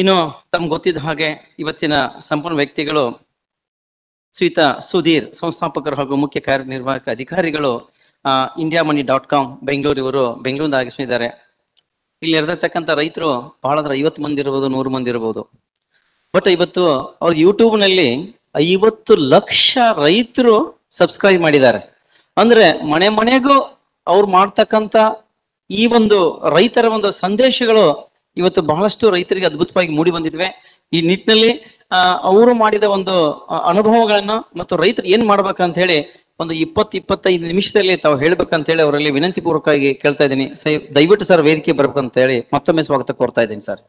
ಇನ್ನು ತಮಗೆ ಗೊತ್ತಿದ್ದ ಹಾಗೆ ಇವತ್ತಿನ ಸಂಪೂರ್ಣ ವ್ಯಕ್ತಿಗಳು ಶ್ರೀತ ಸುಧೀರ್ ಸಂಸ್ಥಾಪಕರು ಹಾಗೂ ಮುಖ್ಯ ಕಾರ್ಯನಿರ್ವಾಹಕ ಅಧಿಕಾರಿಗಳು IndianMoney.com ಬೆಂಗಳೂರಿನವರು ಬೆಂಗಳೂರಿಂದ ಆಗಮಿಸಿದ್ದಾರೆ. ಇಲ್ಲಿ ಇರತಕ್ಕಂತ ರೈತರು ಬಹಳ 50 ಮಂದಿ ಇರಬಹುದು, 100 ಮಂದಿ ಇರಬಹುದು. ಬಟ್ ಇವತ್ತು ಅವರು YouTube ನಲ್ಲಿ 50 ಲಕ್ಷ ರೈತರು ಸಬ್ಸ್ಕ್ರೈಬ್ ಮಾಡಿದ್ದಾರೆ. ಅಂದ್ರೆ ಮನೆ ಮನೆಗೂ ಅವರು ಮಾಡ್ತಕ್ಕಂತ ಈ ಒಂದು ರೈತರ ಒಂದು ಸಂದೇಶಗಳು ಇವತ್ತು ಬಹಳಷ್ಟು ರೈತರಿಗೆ ಅದ್ಭುತವಾಗಿ ಮೂಡಿ ಬಂದಿದ್ವೆ. ಈ ನಿಟ್ಟಿನಲ್ಲಿ ಅವರು ಮಾಡಿದ ಒಂದು ಅನುಭವಗಳನ್ನು ಮತ್ತು ರೈತರು ಏನು ಮಾಡಬೇಕಂತ ಹೇಳಿ ಒಂದು 20-25 ನಿಮಿಷದಲ್ಲಿ ತಾವು ಹೇಳಬೇಕಂತ ಹೇಳಿ ಅವರಲ್ಲಿ ವಿನಂತಿ ಪೂರ್ವಕವಾಗಿ ಕೇಳ್ತಾ ಇದ್ದೀನಿ. ದಯವಿಟ್ಟು ಸರ್ ವೇದಿಕೆ ಬರಬೇಕಂತ ಹೇಳಿ ಮತ್ತೊಮ್ಮೆ ಸ್ವಾಗತ ಕೋರ್ತಾ ಇದ್ದೀನಿ ಸರ್.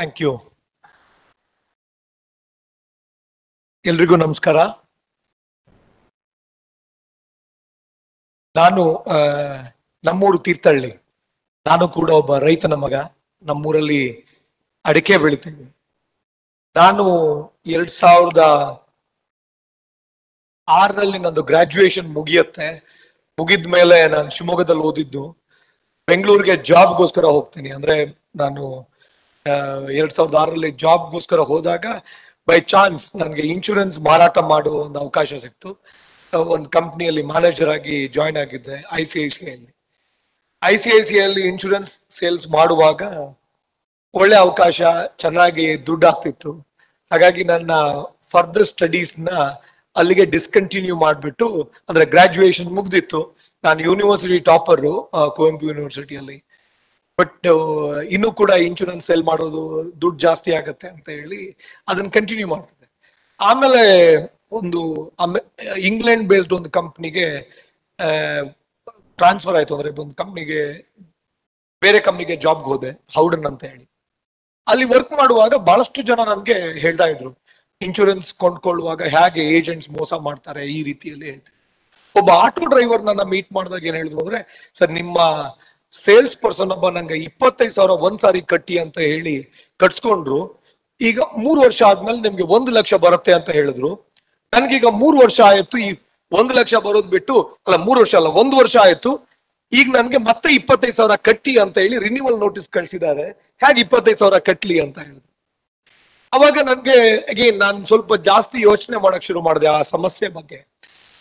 Thank you. ಎಲ್ರಿಗೂ ನಮಸ್ಕಾರ. ನಾನು ನಮ್ಮೂರು ತೀರ್ಥಹಳ್ಳಿ, ನಾನು ಕೂಡ ಒಬ್ಬ ರೈತನ ಮಗ. ನಮ್ಮೂರಲ್ಲಿ ಅಡಿಕೆ ಬೆಳಿತೀವಿ. ನಾನು 2006ರಲ್ಲಿ ನಂದು ಗ್ರಾಜ್ಯುಯೇಷನ್ ಮುಗಿದ್ಮೇಲೆ ನಾನು ಶಿವಮೊಗ್ಗದಲ್ಲಿ ಓದಿದ್ದು, ಬೆಂಗಳೂರಿಗೆ ಜಾಬ್ಗೋಸ್ಕರ ಹೋಗ್ತೀನಿ. ಅಂದ್ರೆ ನಾನು 2006ರಲ್ಲಿ ಜಾಬ್ಗೋಸ್ಕರ ಹೋದಾಗ ಬೈ ಚಾನ್ಸ್ ನನಗೆ ಇನ್ಶೂರೆನ್ಸ್ ಮಾರಾಟ ಮಾಡುವ ಒಂದು ಅವಕಾಶ ಸಿಕ್ತು. ಒಂದು ಕಂಪ್ನಿಯಲ್ಲಿ ಮ್ಯಾನೇಜರ್ ಆಗಿ ಜಾಯಿನ್ ಆಗಿದ್ದೆ ಐಸಿಐಸಿಐಯಲ್ಲಿ ಇನ್ಶೂರೆನ್ಸ್ ಸೇಲ್ಸ್ ಮಾಡುವಾಗ. ಒಳ್ಳೆ ಅವಕಾಶ, ಚೆನ್ನಾಗಿ ದುಡ್ಡು ಆಗ್ತಿತ್ತು. ಹಾಗಾಗಿ ನನ್ನ ಫರ್ದರ್ ಸ್ಟಡೀಸ್ನ ಅಲ್ಲಿಗೆ ಡಿಸ್ಕಂಟಿನ್ಯೂ ಮಾಡಿಬಿಟ್ಟು, ಅಂದರೆ ಗ್ರಾಜ್ಯುಯೇಷನ್ ಮುಗ್ದಿತ್ತು. ನಾನು ಯೂನಿವರ್ಸಿಟಿ ಟಾಪರು ಕುವೆಂಪು ಯೂನಿವರ್ಸಿಟಿಯಲ್ಲಿ. ಬಟ್ ಇನ್ನೂ ಕೂಡ ಇನ್ಶೂರೆನ್ಸ್ ಸೇಲ್ ಮಾಡೋದು ದುಡ್ಡು ಜಾಸ್ತಿ ಆಗುತ್ತೆ ಅಂತ ಹೇಳಿ ಅದನ್ನು ಕಂಟಿನ್ಯೂ ಮಾಡ್ತಿದ್ದೆ. ಆಮೇಲೆ ಒಂದು ಇಂಗ್ಲೆಂಡ್ ಬೇಸ್ಡ್ ಒಂದು ಕಂಪ್ನಿಗೆ ಟ್ರಾನ್ಸ್ಫರ್ ಆಯಿತು. ಅಂದರೆ ಒಂದು ಕಂಪ್ನಿಗೆ, ಬೇರೆ ಕಂಪ್ನಿಗೆ ಜಾಬ್ಗೆ ಹೋದೆ, ಹೌಡನ್ ಅಂತ ಹೇಳಿ. ಅಲ್ಲಿ ವರ್ಕ್ ಮಾಡುವಾಗ ಬಹಳಷ್ಟು ಜನ ನನಗೆ ಹೇಳ್ತಾ ಇದ್ರು, ಇನ್ಶೂರೆನ್ಸ್ ಕೊಂಡ್ಕೊಳ್ಳುವಾಗ ಹೇಗೆ ಏಜೆಂಟ್ಸ್ ಮೋಸ ಮಾಡ್ತಾರೆ ಈ ರೀತಿಯಲ್ಲಿ ಹೇಳ್ತಾರೆ. ಒಬ್ಬ ಆಟೋ ಡ್ರೈವರ್ ನನ್ನ ಮೀಟ್ ಮಾಡಿದಾಗ ಏನು ಹೇಳಿದ್ರು ಅಂದರೆ, ಸರ್ ನಿಮ್ಮ ಸೇಲ್ಸ್ ಪರ್ಸನ್ ಒಬ್ಬ ನಂಗೆ 25,000 ಒಂದ್ಸಾರಿ ಕಟ್ಟಿ ಅಂತ ಹೇಳಿ ಕಟ್ಸ್ಕೊಂಡ್ರು. ಈಗ 3 ವರ್ಷ ಆದ್ಮೇಲೆ ನಿಮ್ಗೆ 1 ಲಕ್ಷ ಬರುತ್ತೆ ಅಂತ ಹೇಳಿದ್ರು. ನನಗೀಗ 3 ವರ್ಷ ಆಯ್ತು, ಈ 1 ಲಕ್ಷ ಬರೋದ್ ಬಿಟ್ಟು, ಅಲ್ಲ 3 ವರ್ಷ ಅಲ್ಲ 1 ವರ್ಷ ಆಯ್ತು, ಈಗ ನನ್ಗೆ ಮತ್ತೆ 25,000 ಕಟ್ಟಿ ಅಂತ ಹೇಳಿ ರಿನ್ಯೂವಲ್ ನೋಟಿಸ್ ಕಳ್ಸಿದ್ದಾರೆ. ಹೇಗೆ 25,000 ಕಟ್ಲಿ ಅಂತ ಹೇಳಿದ್ರು. ಅವಾಗ ನನ್ಗೆ ಅಗೇನ್ ನಾನು ಸ್ವಲ್ಪ ಜಾಸ್ತಿ ಯೋಚನೆ ಮಾಡಕ್ ಶುರು ಮಾಡಿದೆ ಆ ಸಮಸ್ಯೆ ಬಗ್ಗೆ.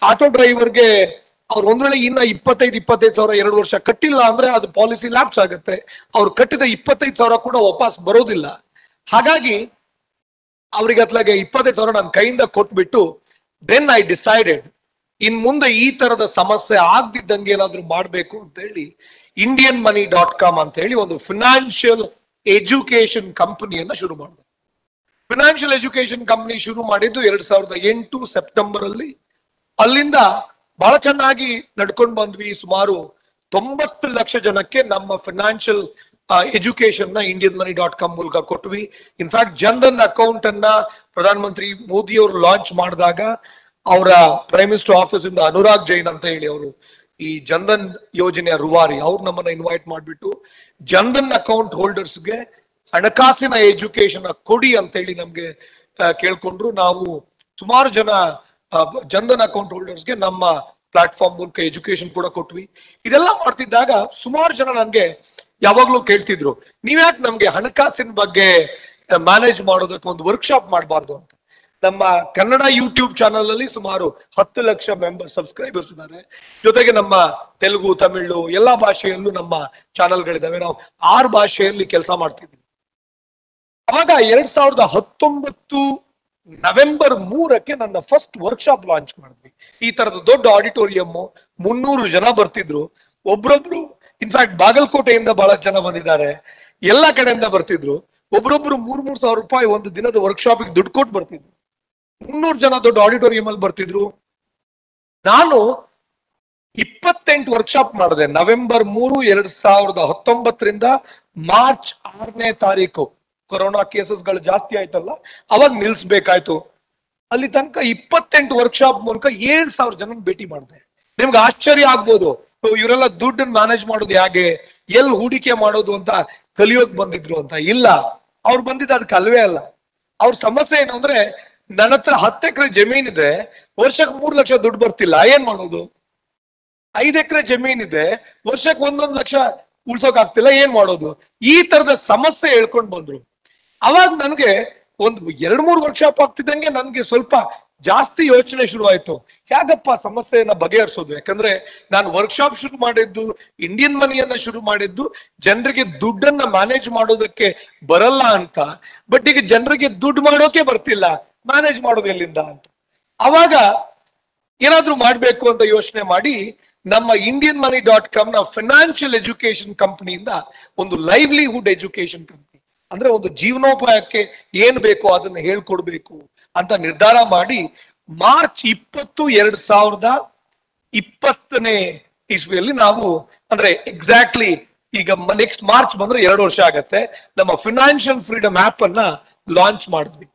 ಆಟೋ ಡ್ರೈವರ್ಗೆ ಅವ್ರು ಒಂದ್ ವೇಳೆ ಇನ್ನ 25,000 2 ವರ್ಷ ಕಟ್ಟಿಲ್ಲ ಅಂದ್ರೆ ಅದು ಪಾಲಿಸಿ ಲ್ಯಾಪ್ಸ್ ಆಗುತ್ತೆ. ಅವ್ರು ಕಟ್ಟಿದ 25,000 ಕೂಡ ವಾಪಸ್ ಬರೋದಿಲ್ಲ. ಹಾಗಾಗಿ ಅವ್ರಿಗೆ ಅತ್ಲಾಗೆ 25,000 ನನ್ನ ಕೈಯಿಂದ ಕೊಟ್ಬಿಟ್ಟು, ದೆನ್ ಐ ಡಿಸೈಡೆಡ್ ಇನ್ ಮುಂದೆ ಈ ತರದ ಸಮಸ್ಯೆ ಆಗ್ದಿದ್ದಂಗೆ ಏನಾದ್ರು ಮಾಡ್ಬೇಕು ಅಂತ ಹೇಳಿ IndianMoney.com ಅಂತ ಹೇಳಿ ಒಂದು ಫಿನಾನ್ಷಿಯಲ್ ಎಜುಕೇಶನ್ ಕಂಪನಿಯನ್ನ ಶುರು ಮಾಡಿದೆ. ಫಿನಾನ್ಷಿಯಲ್ ಎಜುಕೇಶನ್ ಕಂಪನಿ ಶುರು ಮಾಡಿದ್ದು 2008 ಸೆಪ್ಟೆಂಬರ್ ಅಲ್ಲಿ. ಅಲ್ಲಿಂದ ಬಹಳ ಚೆನ್ನಾಗಿ ನಡ್ಕೊಂಡು ಬಂದ್ವಿ. ಸುಮಾರು 90 ಲಕ್ಷ ಜನಕ್ಕೆ ನಮ್ಮ ಫಿನಾನ್ಷಿಯಲ್ ಎಜುಕೇಶನ್ ನ IndianMoney.com ಮೂಲಕ ಕೊಟ್ವಿ. ಇನ್ಫ್ಯಾಕ್ಟ್ ಜನ್ಧನ್ ಅಕೌಂಟ್ ಅನ್ನ ಪ್ರಧಾನಮಂತ್ರಿ ಮೋದಿ ಅವರು ಲಾಂಚ್ ಮಾಡಿದಾಗ ಅವರ ಪ್ರೈಮ್ ಮಿನಿಸ್ಟರ್ ಆಫೀಸ್ ಇಂದ ಅನುರಾಗ್ ಜೈನ್ ಅಂತ ಹೇಳಿ ಅವರು ಈ ಜನ್ಧನ್ ಯೋಜನೆಯ ರೂವಾರಿ, ಅವ್ರು ನಮ್ಮನ್ನ ಇನ್ವೈಟ್ ಮಾಡಿಬಿಟ್ಟು ಜನ್ಧನ್ ಅಕೌಂಟ್ ಹೋಲ್ಡರ್ಸ್ಗೆ ಹಣಕಾಸಿನ ಎಜುಕೇಶನ್ ಕೊಡಿ ಅಂತ ಹೇಳಿ ನಮ್ಗೆ ಕೇಳ್ಕೊಂಡ್ರು. ನಾವು ಸುಮಾರು ಜನ ಜನ್ಧನ್ ಅಕೌಂಟ್ ಹೋಲ್ಡರ್ಸ್ಗೆ ನಮ್ಮ ಪ್ಲಾಟ್ಫಾರ್ಮ್ ಮೂಲಕ ಎಜುಕೇಶನ್ ಕೂಡ ಕೊಟ್ವಿ. ಇದೆಲ್ಲ ಮಾಡ್ತಿದ್ದಾಗ ಸುಮಾರು ಜನ ನನ್ಗೆ ಯಾವಾಗ್ಲೂ ಕೇಳ್ತಿದ್ರು, ನೀವ್ಯಾಕೆ ನಮ್ಗೆ ಹಣಕಾಸಿನ ಬಗ್ಗೆ ಮ್ಯಾನೇಜ್ ಮಾಡೋದಕ್ಕೆ ಒಂದು ವರ್ಕ್ಶಾಪ್ ಮಾಡಬಾರ್ದು ಅಂತ. ನಮ್ಮ ಕನ್ನಡ ಯೂಟ್ಯೂಬ್ ಚಾನಲ್ ಅಲ್ಲಿ ಸುಮಾರು 10 ಲಕ್ಷ ಮೆಂಬರ್ ಸಬ್ಸ್ಕ್ರೈಬರ್ಸ್ ಇದ್ದಾರೆ. ಜೊತೆಗೆ ನಮ್ಮ ತೆಲುಗು, ತಮಿಳು ಎಲ್ಲಾ ಭಾಷೆಯಲ್ಲೂ ನಮ್ಮ ಚಾನಲ್ಗಳಿದಾವೆ. ನಾವು 6 ಭಾಷೆಯಲ್ಲಿ ಕೆಲಸ ಮಾಡ್ತಿದ್ವಿ. ಅವಾಗ 2019 ನವೆಂಬರ್ 3ಕ್ಕೆ ನನ್ನ ಫಸ್ಟ್ ವರ್ಕ್ಶಾಪ್ ಲಾಂಚ್ ಮಾಡಿದ್ವಿ. ಈ ತರದ ದೊಡ್ಡ ಆಡಿಟೋರಿಯಂ, 300 ಜನ ಬರ್ತಿದ್ರು. ಒಬ್ರೊಬ್ರು, ಇನ್ಫ್ಯಾಕ್ಟ್ ಬಾಗಲಕೋಟೆಯಿಂದ ಬಹಳ ಜನ ಬಂದಿದ್ದಾರೆ, ಎಲ್ಲಾ ಕಡೆಯಿಂದ ಬರ್ತಿದ್ರು. ಒಬ್ರೊಬ್ರು 3,000-3,500 ರೂಪಾಯಿ ಒಂದು ದಿನದ ವರ್ಕ್ಶಾಪಿಗೆ ದುಡ್ಡು ಕೊಟ್ಟು ಬರ್ತಿದ್ರು. 300 ಜನ ದೊಡ್ಡ ಆಡಿಟೋರಿಯಂ ಅಲ್ಲಿ ಬರ್ತಿದ್ರು. ನಾನು 28 ವರ್ಕ್ಶಾಪ್ ಮಾಡಿದೆ. ನವೆಂಬರ್ 3, 2019 ಮಾರ್ಚ್ 6ನೇ ತಾರೀಕು. ಕೊರೋನಾ ಕೇಸಸ್ಗಳು ಜಾಸ್ತಿ ಆಯ್ತಲ್ಲ, ಅವಾಗ ನಿಲ್ಸ್ಬೇಕಾಯ್ತು. ಅಲ್ಲಿ ತನಕ 28 ವರ್ಕ್ಶಾಪ್ ಮೂಲಕ 7,000 ಜನ ಭೇಟಿ ಮಾಡಿದೆ. ನಿಮ್ಗೆ ಆಶ್ಚರ್ಯ ಆಗ್ಬೋದು, ಇವರೆಲ್ಲ ದುಡ್ಡನ್ನ ಮ್ಯಾನೇಜ್ ಮಾಡೋದು ಹೇಗೆ, ಎಲ್ಲಿ ಹೂಡಿಕೆ ಮಾಡೋದು ಅಂತ ಕಲಿಯೋಗ್ ಬಂದಿದ್ರು ಅಂತ. ಇಲ್ಲ, ಅವ್ರು ಬಂದಿದ್ದ ಅದಕ್ಕೆ ಅಲ್ವೇ ಅಲ್ಲ. ಅವ್ರ ಸಮಸ್ಯೆ ಏನು ಅಂದ್ರೆ, ನನ್ನ ಹತ್ರ 10 ಎಕರೆ ಜಮೀನಿದೆ, ವರ್ಷಕ್ಕೆ 3 ಲಕ್ಷ ದುಡ್ಡು ಬರ್ತಿಲ್ಲ, ಏನ್ ಮಾಡೋದು? 5 ಎಕರೆ ಜಮೀನ್ ಇದೆ, ವರ್ಷಕ್ಕೆ 1 ಲಕ್ಷ ಉಳಿಸೋಕ್ ಆಗ್ತಿಲ್ಲ, ಏನ್ ಮಾಡೋದು? ಈ ತರದ ಸಮಸ್ಯೆ ಹೇಳ್ಕೊಂಡ್ ಬಂದ್ರು. ಅವಾಗ ನನಗೆ ಒಂದು 2-3 ವರ್ಕ್ಶಾಪ್ ಆಗ್ತಿದ್ದಂಗೆ ನನ್ಗೆ ಸ್ವಲ್ಪ ಜಾಸ್ತಿ ಯೋಚನೆ ಶುರು ಆಯ್ತು, ಹೇಗಪ್ಪ ಸಮಸ್ಯೆಯನ್ನ ಬಗೆಹರಿಸೋದು? ಯಾಕಂದ್ರೆ ನಾನು ವರ್ಕ್ಶಾಪ್ ಶುರು ಮಾಡಿದ್ದು, ಇಂಡಿಯನ್ ಮನಿಯನ್ನ ಶುರು ಮಾಡಿದ್ದು ಜನರಿಗೆ ದುಡ್ಡನ್ನ ಮ್ಯಾನೇಜ್ ಮಾಡೋದಕ್ಕೆ ಬರಲ್ಲ ಅಂತ. ಬಟ್ ಈಗ ಜನರಿಗೆ ದುಡ್ಡು ಮಾಡೋಕೆ ಬರ್ತಿಲ್ಲ, ಮ್ಯಾನೇಜ್ ಮಾಡೋದು ಎಲ್ಲಿಂದ ಅಂತ. ಅವಾಗ ಏನಾದ್ರೂ ಮಾಡ್ಬೇಕು ಅಂತ ಯೋಚನೆ ಮಾಡಿ ನಮ್ಮ IndianMoney.com ನ ಫೈನಾನ್ಷಿಯಲ್ ಎಜುಕೇಶನ್ ಕಂಪನಿಯಿಂದ ಒಂದು ಲೈವ್ಲಿಹುಡ್ ಎಜುಕೇಶನ್ ಕಂಪನಿ, ಅಂದ್ರೆ ಒಂದು ಜೀವನೋಪಾಯಕ್ಕೆ ಏನ್ ಬೇಕೋ ಅದನ್ನ ಹೇಳ್ಕೊಡ್ಬೇಕು ಅಂತ ನಿರ್ಧಾರ ಮಾಡಿ ಮಾರ್ಚ್ 20, 2020 ಇಸ್ವಿಯಲ್ಲಿ ನಾವು, ಅಂದ್ರೆ ಎಕ್ಸಾಕ್ಟ್ಲಿ ಈಗ ನೆಕ್ಸ್ಟ್ ಮಾರ್ಚ್ ಬಂದ್ರೆ 2 ವರ್ಷ ಆಗತ್ತೆ, ನಮ್ಮ ಫಿನಾನ್ಷಿಯಲ್ ಫ್ರೀಡಮ್ ಆಪ್ ಅನ್ನ ಲಾಂಚ್ ಮಾಡಿದ್ವಿ.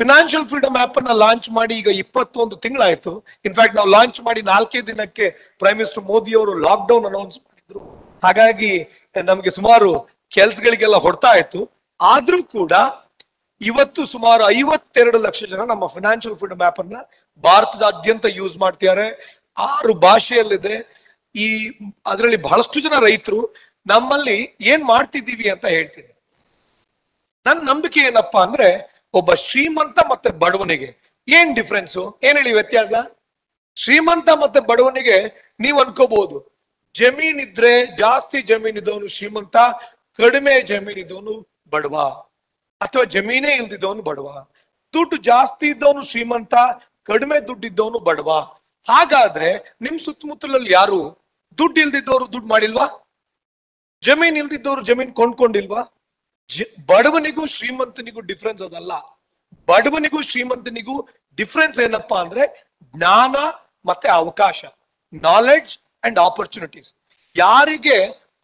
ಫಿನಾನ್ಷಿಯಲ್ ಫ್ರೀಡಮ್ ಆಪ್ ಅನ್ನ ಲಾಂಚ್ ಮಾಡಿ ಈಗ 21 ತಿಂಗಳಾಯ್ತು. ಇನ್ಫ್ಯಾಕ್ಟ್ ನಾವು ಲಾಂಚ್ ಮಾಡಿ 4 ದಿನಕ್ಕೆ ಪ್ರೈಮ್ ಮಿನಿಸ್ಟರ್ ಮೋದಿ ಅವರು ಲಾಕ್ ಡೌನ್ ಅನೌನ್ಸ್ ಮಾಡಿದ್ರು. ಹಾಗಾಗಿ ನಮ್ಗೆ ಸುಮಾರು ಕೆಲ್ಸಗಳಿಗೆಲ್ಲ ಹೊಡ್ತಾ ಇತ್ತು. ಆದ್ರೂ ಕೂಡ ಇವತ್ತು ಸುಮಾರು 52 ಲಕ್ಷ ಜನ ನಮ್ಮ ಫೈನಾನ್ಷಿಯಲ್ ಫ್ರೀಡಮ್ ಆಪ್ ಅನ್ನ ಭಾರತದಾದ್ಯಂತ ಯೂಸ್ ಮಾಡ್ತಿದ್ದಾರೆ. 6 ಭಾಷೆಯಲ್ಲಿದೆ. ಅದರಲ್ಲಿ ಬಹಳಷ್ಟು ಜನ ರೈತರು. ನಮ್ಮಲ್ಲಿ ಏನ್ ಮಾಡ್ತಿದ್ದೀವಿ ಅಂತ ಹೇಳ್ತೀನಿ. ನನ್ನ ನಂಬಿಕೆ ಏನಪ್ಪಾ ಅಂದ್ರೆ, ಒಬ್ಬ ಶ್ರೀಮಂತ ಮತ್ತೆ ಬಡವನಿಗೆ ಏನ್ ಡಿಫ್ರೆನ್ಸು, ಏನ್ ಹೇಳಿ ವ್ಯತ್ಯಾಸ? ಶ್ರೀಮಂತ ಮತ್ತೆ ಬಡವನಿಗೆ ನೀವು ಅನ್ಕೋಬಹುದು, ಜಮೀನ್ ಇದ್ರೆ ಜಾಸ್ತಿ ಜಮೀನ್ ಇದ್ದವನು ಶ್ರೀಮಂತ, ಕಡಿಮೆ ಜಮೀನ್ ಇದ್ದವನು ಬಡವ, ಅಥವಾ ಜಮೀನೇ ಇಲ್ದಿದ್ದವನು ಬಡವ. ದುಡ್ಡು ಜಾಸ್ತಿ ಇದ್ದವನು ಶ್ರೀಮಂತ, ಕಡಿಮೆ ದುಡ್ಡು ಇದ್ದವನು ಬಡವ. ಹಾಗಾದ್ರೆ ನಿಮ್ ಸುತ್ತಮುತ್ತಲಲ್ಲಿ ಯಾರು ದುಡ್ಡು ಇಲ್ದಿದ್ದವರು ದುಡ್ಡು ಮಾಡಿಲ್ವಾ? ಜಮೀನ್ ಇಲ್ದಿದ್ದವರು ಜಮೀನ್ ಕೊಂಡ್ಕೊಂಡಿಲ್ವಾ? ಬಡವನಿಗೂ ಶ್ರೀಮಂತನಿಗೂ ಡಿಫ್ರೆನ್ಸ್ ಅದಲ್ಲ. ಬಡವನಿಗೂ ಶ್ರೀಮಂತನಿಗೂ ಡಿಫ್ರೆನ್ಸ್ ಏನಪ್ಪಾ ಅಂದ್ರೆ ಜ್ಞಾನ ಮತ್ತೆ ಅವಕಾಶ, ನಾಲೆಡ್ಜ್ ಅಂಡ್ ಆಪರ್ಚುನಿಟೀಸ್. ಯಾರಿಗೆ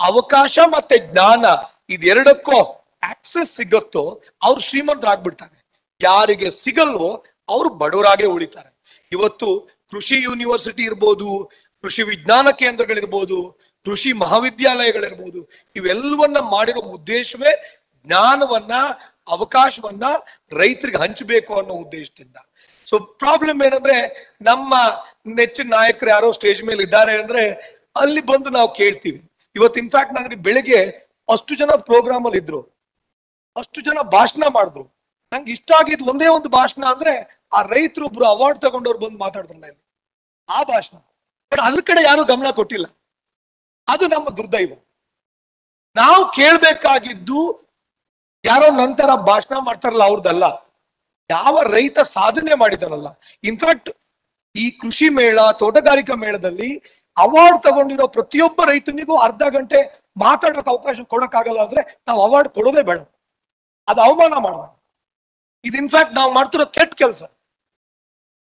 ಅವಕಾಶ ಮತ್ತೆ ಜ್ಞಾನ ಇದೆರಡಕ್ಕೋ ಆಕ್ಸೆಸ್ ಸಿಗುತ್ತೋ ಅವ್ರು ಶ್ರೀಮಂತರಾಗ್ಬಿಡ್ತಾರೆ, ಯಾರಿಗೆ ಸಿಗಲ್ವೋ ಅವರು ಬಡವರಾಗೆ ಉಳಿತಾರೆ. ಇವತ್ತು ಕೃಷಿ ಯೂನಿವರ್ಸಿಟಿ ಇರ್ಬೋದು, ಕೃಷಿ ವಿಜ್ಞಾನ ಕೇಂದ್ರಗಳಿರ್ಬೋದು, ಕೃಷಿ ಮಹಾವಿದ್ಯಾಲಯಗಳಿರ್ಬೋದು, ಇವೆಲ್ಲವನ್ನ ಮಾಡಿರೋ ಉದ್ದೇಶವೇ ಜ್ಞಾನವನ್ನ ಅವಕಾಶವನ್ನ ರೈತರಿಗೆ ಹಂಚಬೇಕು ಅನ್ನೋ ಉದ್ದೇಶದಿಂದ. ಸೊ ಪ್ರಾಬ್ಲಮ್ ಏನಂದ್ರೆ, ನಮ್ಮ ನೆಚ್ಚಿನ ನಾಯಕರು ಯಾರೋ ಸ್ಟೇಜ್ ಮೇಲೆ ಇದ್ದಾರೆ ಅಂದ್ರೆ ಅಲ್ಲಿ ಬಂದು ನಾವು ಕೇಳ್ತೀವಿ. ಇವತ್ತು ಇನ್ಫ್ಯಾಕ್ಟ್ ನನಗೆ ಬೆಳಿಗ್ಗೆ ಅಷ್ಟು ಜನ ಪ್ರೋಗ್ರಾಮ್ ಅಲ್ಲಿ ಇದ್ರು, ಅಷ್ಟು ಜನ ಭಾಷಣ ಮಾಡಿದ್ರು. ನಂಗೆ ಇಷ್ಟ ಆಗಿದ್ದು ಒಂದೇ ಒಂದು ಭಾಷಣ ಅಂದ್ರೆ, ಆ ರೈತರು ಒಬ್ರು ಅವಾರ್ಡ್ ತಗೊಂಡವ್ರು ಬಂದು ಮಾತಾಡ್ತಾರಲ್ಲ ಆ ಭಾಷಣ. ಬಟ್ ಅದ್ರ ಕಡೆ ಯಾರು ಗಮನ ಕೊಟ್ಟಿಲ್ಲ. ಅದು ನಮ್ಮ ದುರ್ದೈವ. ನಾವು ಕೇಳ್ಬೇಕಾಗಿದ್ದು ಯಾರೋ ನಂತರ ಭಾಷಣ ಮಾಡ್ತಾರಲ್ಲ ಅವ್ರದ್ದಲ್ಲ, ಯಾವ ರೈತ ಸಾಧನೆ ಮಾಡಿದಾನಲ್ಲ. ಇನ್ಫ್ಯಾಕ್ಟ್ ಈ ಕೃಷಿ ಮೇಳ, ತೋಟಗಾರಿಕಾ ಮೇಳದಲ್ಲಿ ಅವಾರ್ಡ್ ತಗೊಂಡಿರೋ ಪ್ರತಿಯೊಬ್ಬ ರೈತನಿಗೂ ಅರ್ಧ ಗಂಟೆ ಮಾತಾಡೋಕೆ ಅವಕಾಶ ಕೊಡಕ್ಕಾಗಲ್ಲ ಅಂದ್ರೆ ನಾವು ಅವಾರ್ಡ್ ಕೊಡೋದೇ ಬೇಡ, ಅದು ಅವಮಾನ ಮಾಡೋಣ. ಇದು ಇನ್ಫ್ಯಾಕ್ಟ್ ನಾವು ಮಾಡ್ತಿರೋ ಕೆಟ್ಟ ಕೆಲಸ.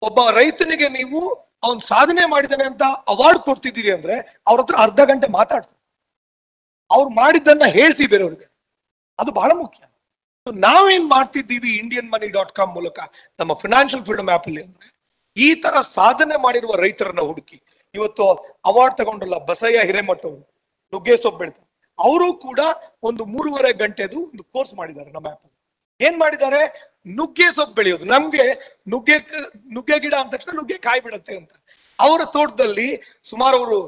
ಒಬ್ಬ ರೈತನಿಗೆ ನೀವು ಅವನ್ ಸಾಧನೆ ಮಾಡಿದಾನೆ ಅಂತ ಅವಾರ್ಡ್ ಕೊಡ್ತಿದ್ದೀರಿ ಅಂದ್ರೆ ಅವ್ರ ಹತ್ರ ಅರ್ಧ ಗಂಟೆ ಮಾತಾಡ್ತಾರೆ, ಅವ್ರು ಮಾಡಿದ್ದನ್ನ ಹೇಳ್ಸಿ ಬೇರೆಯವ್ರಿಗೆ. ಅದು ಬಹಳ ಮುಖ್ಯ. ನಾವೇನ್ ಮಾಡ್ತಿದ್ದೀವಿ IndianMoney.com ಮೂಲಕ ನಮ್ಮ ಫೈನಾನ್ಷಿಯಲ್ ಫ್ರೀಡಮ್ ಆಪ್ ಅಲ್ಲಿ ಅಂದ್ರೆ, ಈ ತರ ಸಾಧನೆ ಮಾಡಿರುವ ರೈತರನ್ನ ಹುಡುಕಿ. ಇವತ್ತು ಅವಾರ್ಡ್ ತಗೊಂಡಲ್ಲ ಬಸಯ್ಯ ಹಿರೇಮಠ ಅವರು, ನುಗ್ಗೆ ಸೊಪ್ಪು ಬೆಳ್ತಾರೆ, ಅವರು ಕೂಡ ಒಂದು 3.5 ಗಂಟೆದು ಒಂದು ಕೋರ್ಸ್ ಮಾಡಿದ್ದಾರೆ ನಮ್ಮ ಆಪ್. ಏನ್ ಮಾಡಿದ್ದಾರೆ? ನುಗ್ಗೆ ಸೊಪ್ಪು ಬೆಳೆಯೋದು. ನಮ್ಗೆ ನುಗ್ಗೆ ಗಿಡ ಅಂದ ತಕ್ಷಣ ನುಗ್ಗೆ ಕಾಯಿ ಬಿಡತ್ತೆ ಅಂತ. ಅವರ ತೋಟದಲ್ಲಿ ಸುಮಾರು ಅವರು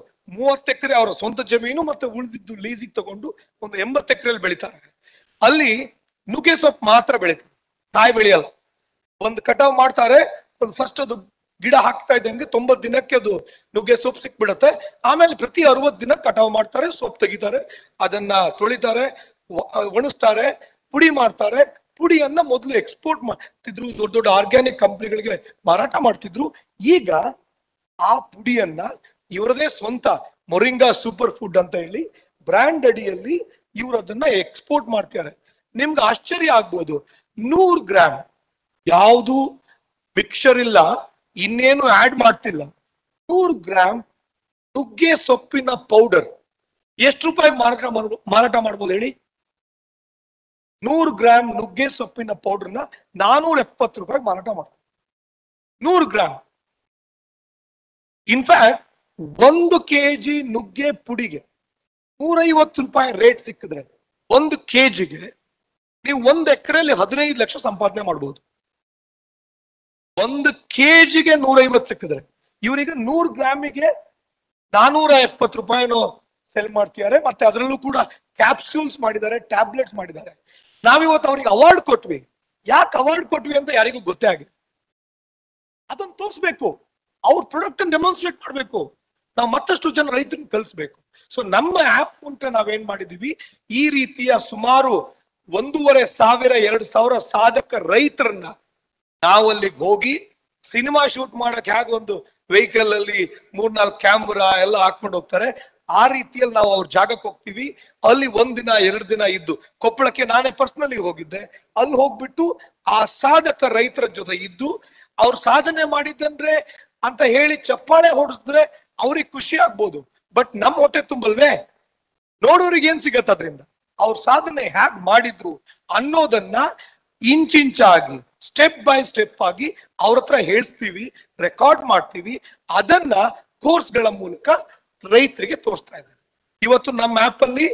30 ಎಕರೆ ಅವರ ಸ್ವಂತ ಜಮೀನು ಮತ್ತೆ ಉಳಿದಿದ್ದು ಲೀಸಿಗೆ ತಗೊಂಡು ಒಂದು 80 ಎಕರೆಯಲ್ಲಿ ಬೆಳಿತಾರೆ. ಅಲ್ಲಿ ನುಗ್ಗೆ ಸೊಪ್ಪು ಮಾತ್ರ ಬೆಳೀತಾರೆ, ಕಾಯಿ ಬೆಳೆಯಲ್ಲ. ಒಂದು ಕಟಾವ್ ಮಾಡ್ತಾರೆ, ಒಂದು ಫಸ್ಟ್ ಅದು ಗಿಡ ಹಾಕ್ತಾ ಇದ್ದಂಗೆ 90 ದಿನಕ್ಕೆ ಅದು ನುಗ್ಗೆ ಸೊಪ್ಪು ಸಿಕ್ಬಿಡತ್ತೆ. ಆಮೇಲೆ ಪ್ರತಿ 60 ದಿನ ಕಟಾವ್ ಮಾಡ್ತಾರೆ, ಸೊಪ್ಪು ತೆಗಿತಾರೆ, ಅದನ್ನ ತೊಳಿತಾರೆ, ಒಣಸ್ತಾರೆ, ಪುಡಿ ಮಾಡ್ತಾರೆ. ಪುಡಿಯನ್ನ ಮೊದಲು ಎಕ್ಸ್ಪೋರ್ಟ್ ಮಾಡ್ತಿದ್ರು, ದೊಡ್ಡ ದೊಡ್ಡ ಆರ್ಗ್ಯಾನಿಕ್ ಕಂಪ್ನಿಗಳಿಗೆ ಮಾರಾಟ ಮಾಡ್ತಿದ್ರು. ಈಗ ಆ ಪುಡಿಯನ್ನ ಇವರದೇ ಸ್ವಂತ ಮೊರಿಂಗಾ ಸೂಪರ್ ಫುಡ್ ಅಂತ ಹೇಳಿ ಬ್ರ್ಯಾಂಡ್ ಅಡಿಯಲ್ಲಿ ಇವ್ರು ಅದನ್ನ ಎಕ್ಸ್ಪೋರ್ಟ್ ಮಾಡ್ತಿದ್ದಾರೆ. ನಿಮ್ಗೆ ಆಶ್ಚರ್ಯ ಆಗ್ಬೋದು, 100 ಗ್ರಾಮ್ ಯಾವುದು ಮಿಕ್ಸರ್ ಇಲ್ಲ, ಇನ್ನೇನು ಆಡ್ ಮಾಡ್ತಿಲ್ಲ, 100 ಗ್ರಾಮ್ ನುಗ್ಗೆ ಸೊಪ್ಪಿನ ಪೌಡರ್ ಎಷ್ಟು ರೂಪಾಯಿ ಮಾರಾಟ ಮಾಡ್ಬೋದು ಹೇಳಿ? 100 ಗ್ರಾಮ್ ನುಗ್ಗೆ ಸೊಪ್ಪಿನ ಪೌಡರ್ನ 470 ರೂಪಾಯಿ ಮಾರಾಟ ಮಾಡ್ತಾರೆ, 100 ಗ್ರಾಮ್. ಇನ್ಫ್ಯಾಕ್ಟ್ 1 ಕೆಜಿ ನುಗ್ಗೆ ಪುಡಿಗೆ 150 ರೂಪಾಯಿ ರೇಟ್ ಸಿಕ್ಕಿದ್ರೆ 1 ಕೆಜಿಗೆ ನೀವು 1 ಎಕರೆಯಲ್ಲಿ 15 ಲಕ್ಷ ಸಂಪಾದನೆ ಮಾಡ್ಬೋದು. 1 ಕೆಜಿಗೆ 150 ಸಿಕ್ಕಿದ್ರೆ, ಇವರಿಗೆ 100 ಗ್ರಾಮಿಗೆ 470 ರೂಪಾಯಿನೋ ಸೆಲ್ ಮಾಡ್ತಿದ್ದಾರೆ. ಮತ್ತೆ ಅದರಲ್ಲೂ ಕೂಡ ಕ್ಯಾಪ್ಸೂಲ್ಸ್ ಮಾಡಿದ್ದಾರೆ, ಟ್ಯಾಬ್ಲೆಟ್ಸ್ ಮಾಡಿದ್ದಾರೆ. ನಾವಿವತ್ತು ಅವರಿಗೆ ಅವಾರ್ಡ್ ಕೊಟ್ವಿ. ಯಾಕೆ ಅವಾರ್ಡ್ ಕೊಟ್ವಿ ಅಂತ ಯಾರಿಗೂ ಗೊತ್ತೇ ಆಗಿದೆ. ಅದನ್ನು ತೋರಿಸ್ಬೇಕು, ಅವ್ರ ಪ್ರಾಡಕ್ಟ್ ಅನ್ನು ಡೆಮಾನ್ಸ್ಟ್ರೇಟ್ ಮಾಡಬೇಕು, ನಾವು ಮತ್ತಷ್ಟು ಜನ ರೈತರನ್ನ ಕಲಿಸ್ಬೇಕು. ಸೊ ನಮ್ಮ ಆ್ಯಪ್ ಮೂಲಕ ನಾವೇನ್ ಮಾಡಿದೀವಿ, ಈ ರೀತಿಯ ಸುಮಾರು 1,500-2,000 ಸಾಧಕ ರೈತರನ್ನ ನಾವಲ್ಲಿಗೆ ಹೋಗಿ ಸಿನಿಮಾ ಶೂಟ್ ಮಾಡಕ್ಕೆ ಹೇಗೆ ಒಂದು ವೆಹಿಕಲ್ ಅಲ್ಲಿ 3-4 ಕ್ಯಾಮ್ರಾ ಎಲ್ಲ ಹಾಕೊಂಡು ಹೋಗ್ತಾರೆ, ಆ ರೀತಿಯಲ್ಲಿ ನಾವು ಅವ್ರ ಜಾಗಕ್ಕೆ ಹೋಗ್ತೀವಿ. ಅಲ್ಲಿ 1-2 ದಿನ ಇದ್ದು, ಕೊಪ್ಪಳಕ್ಕೆ ನಾನೇ ಪರ್ಸನಲಿ ಹೋಗಿದ್ದೆ. ಅಲ್ಲಿ ಹೋಗ್ಬಿಟ್ಟು ಆ ಸಾಧಕ ರೈತರ ಜೊತೆ ಇದ್ದು ಅವ್ರ ಸಾಧನೆ ಮಾಡಿದ್ದಂದ್ರೆ ಅಂತ ಹೇಳಿ ಚಪ್ಪಾಳೆ ಹೊಡೆಸಿದ್ರೆ ಅವ್ರಿಗೆ ಖುಷಿ ಆಗ್ಬೋದು, ಬಟ್ ನಮ್ ಹೊಟ್ಟೆ ತುಂಬಲ್ವೇ? ನೋಡೋರಿಗೆ ಏನ್ ಸಿಗತ್ತ ಅದ್ರಿಂದ? ಅವ್ರ ಸಾಧನೆ ಹ್ಯಾಕ್ ಮಾಡಿದ್ರು ಅನ್ನೋದನ್ನ ಇಂಚಿಂಚಾಗಿ ಸ್ಟೆಪ್ ಬೈ ಸ್ಟೆಪ್ ಆಗಿ ಅವ್ರ ಹತ್ರ ಹೇಳಿಸ್ತೀವಿ, ರೆಕಾರ್ಡ್ ಮಾಡ್ತೀವಿ, ಅದನ್ನ ಕೋರ್ಸ್ಗಳ ಮೂಲಕ ರೈತರಿಗೆ ತೋರಿಸ್ತಾ ಇದ್ದಾರೆ. ಇವತ್ತು ನಮ್ಮ ಆಪ್ ಅಲ್ಲಿ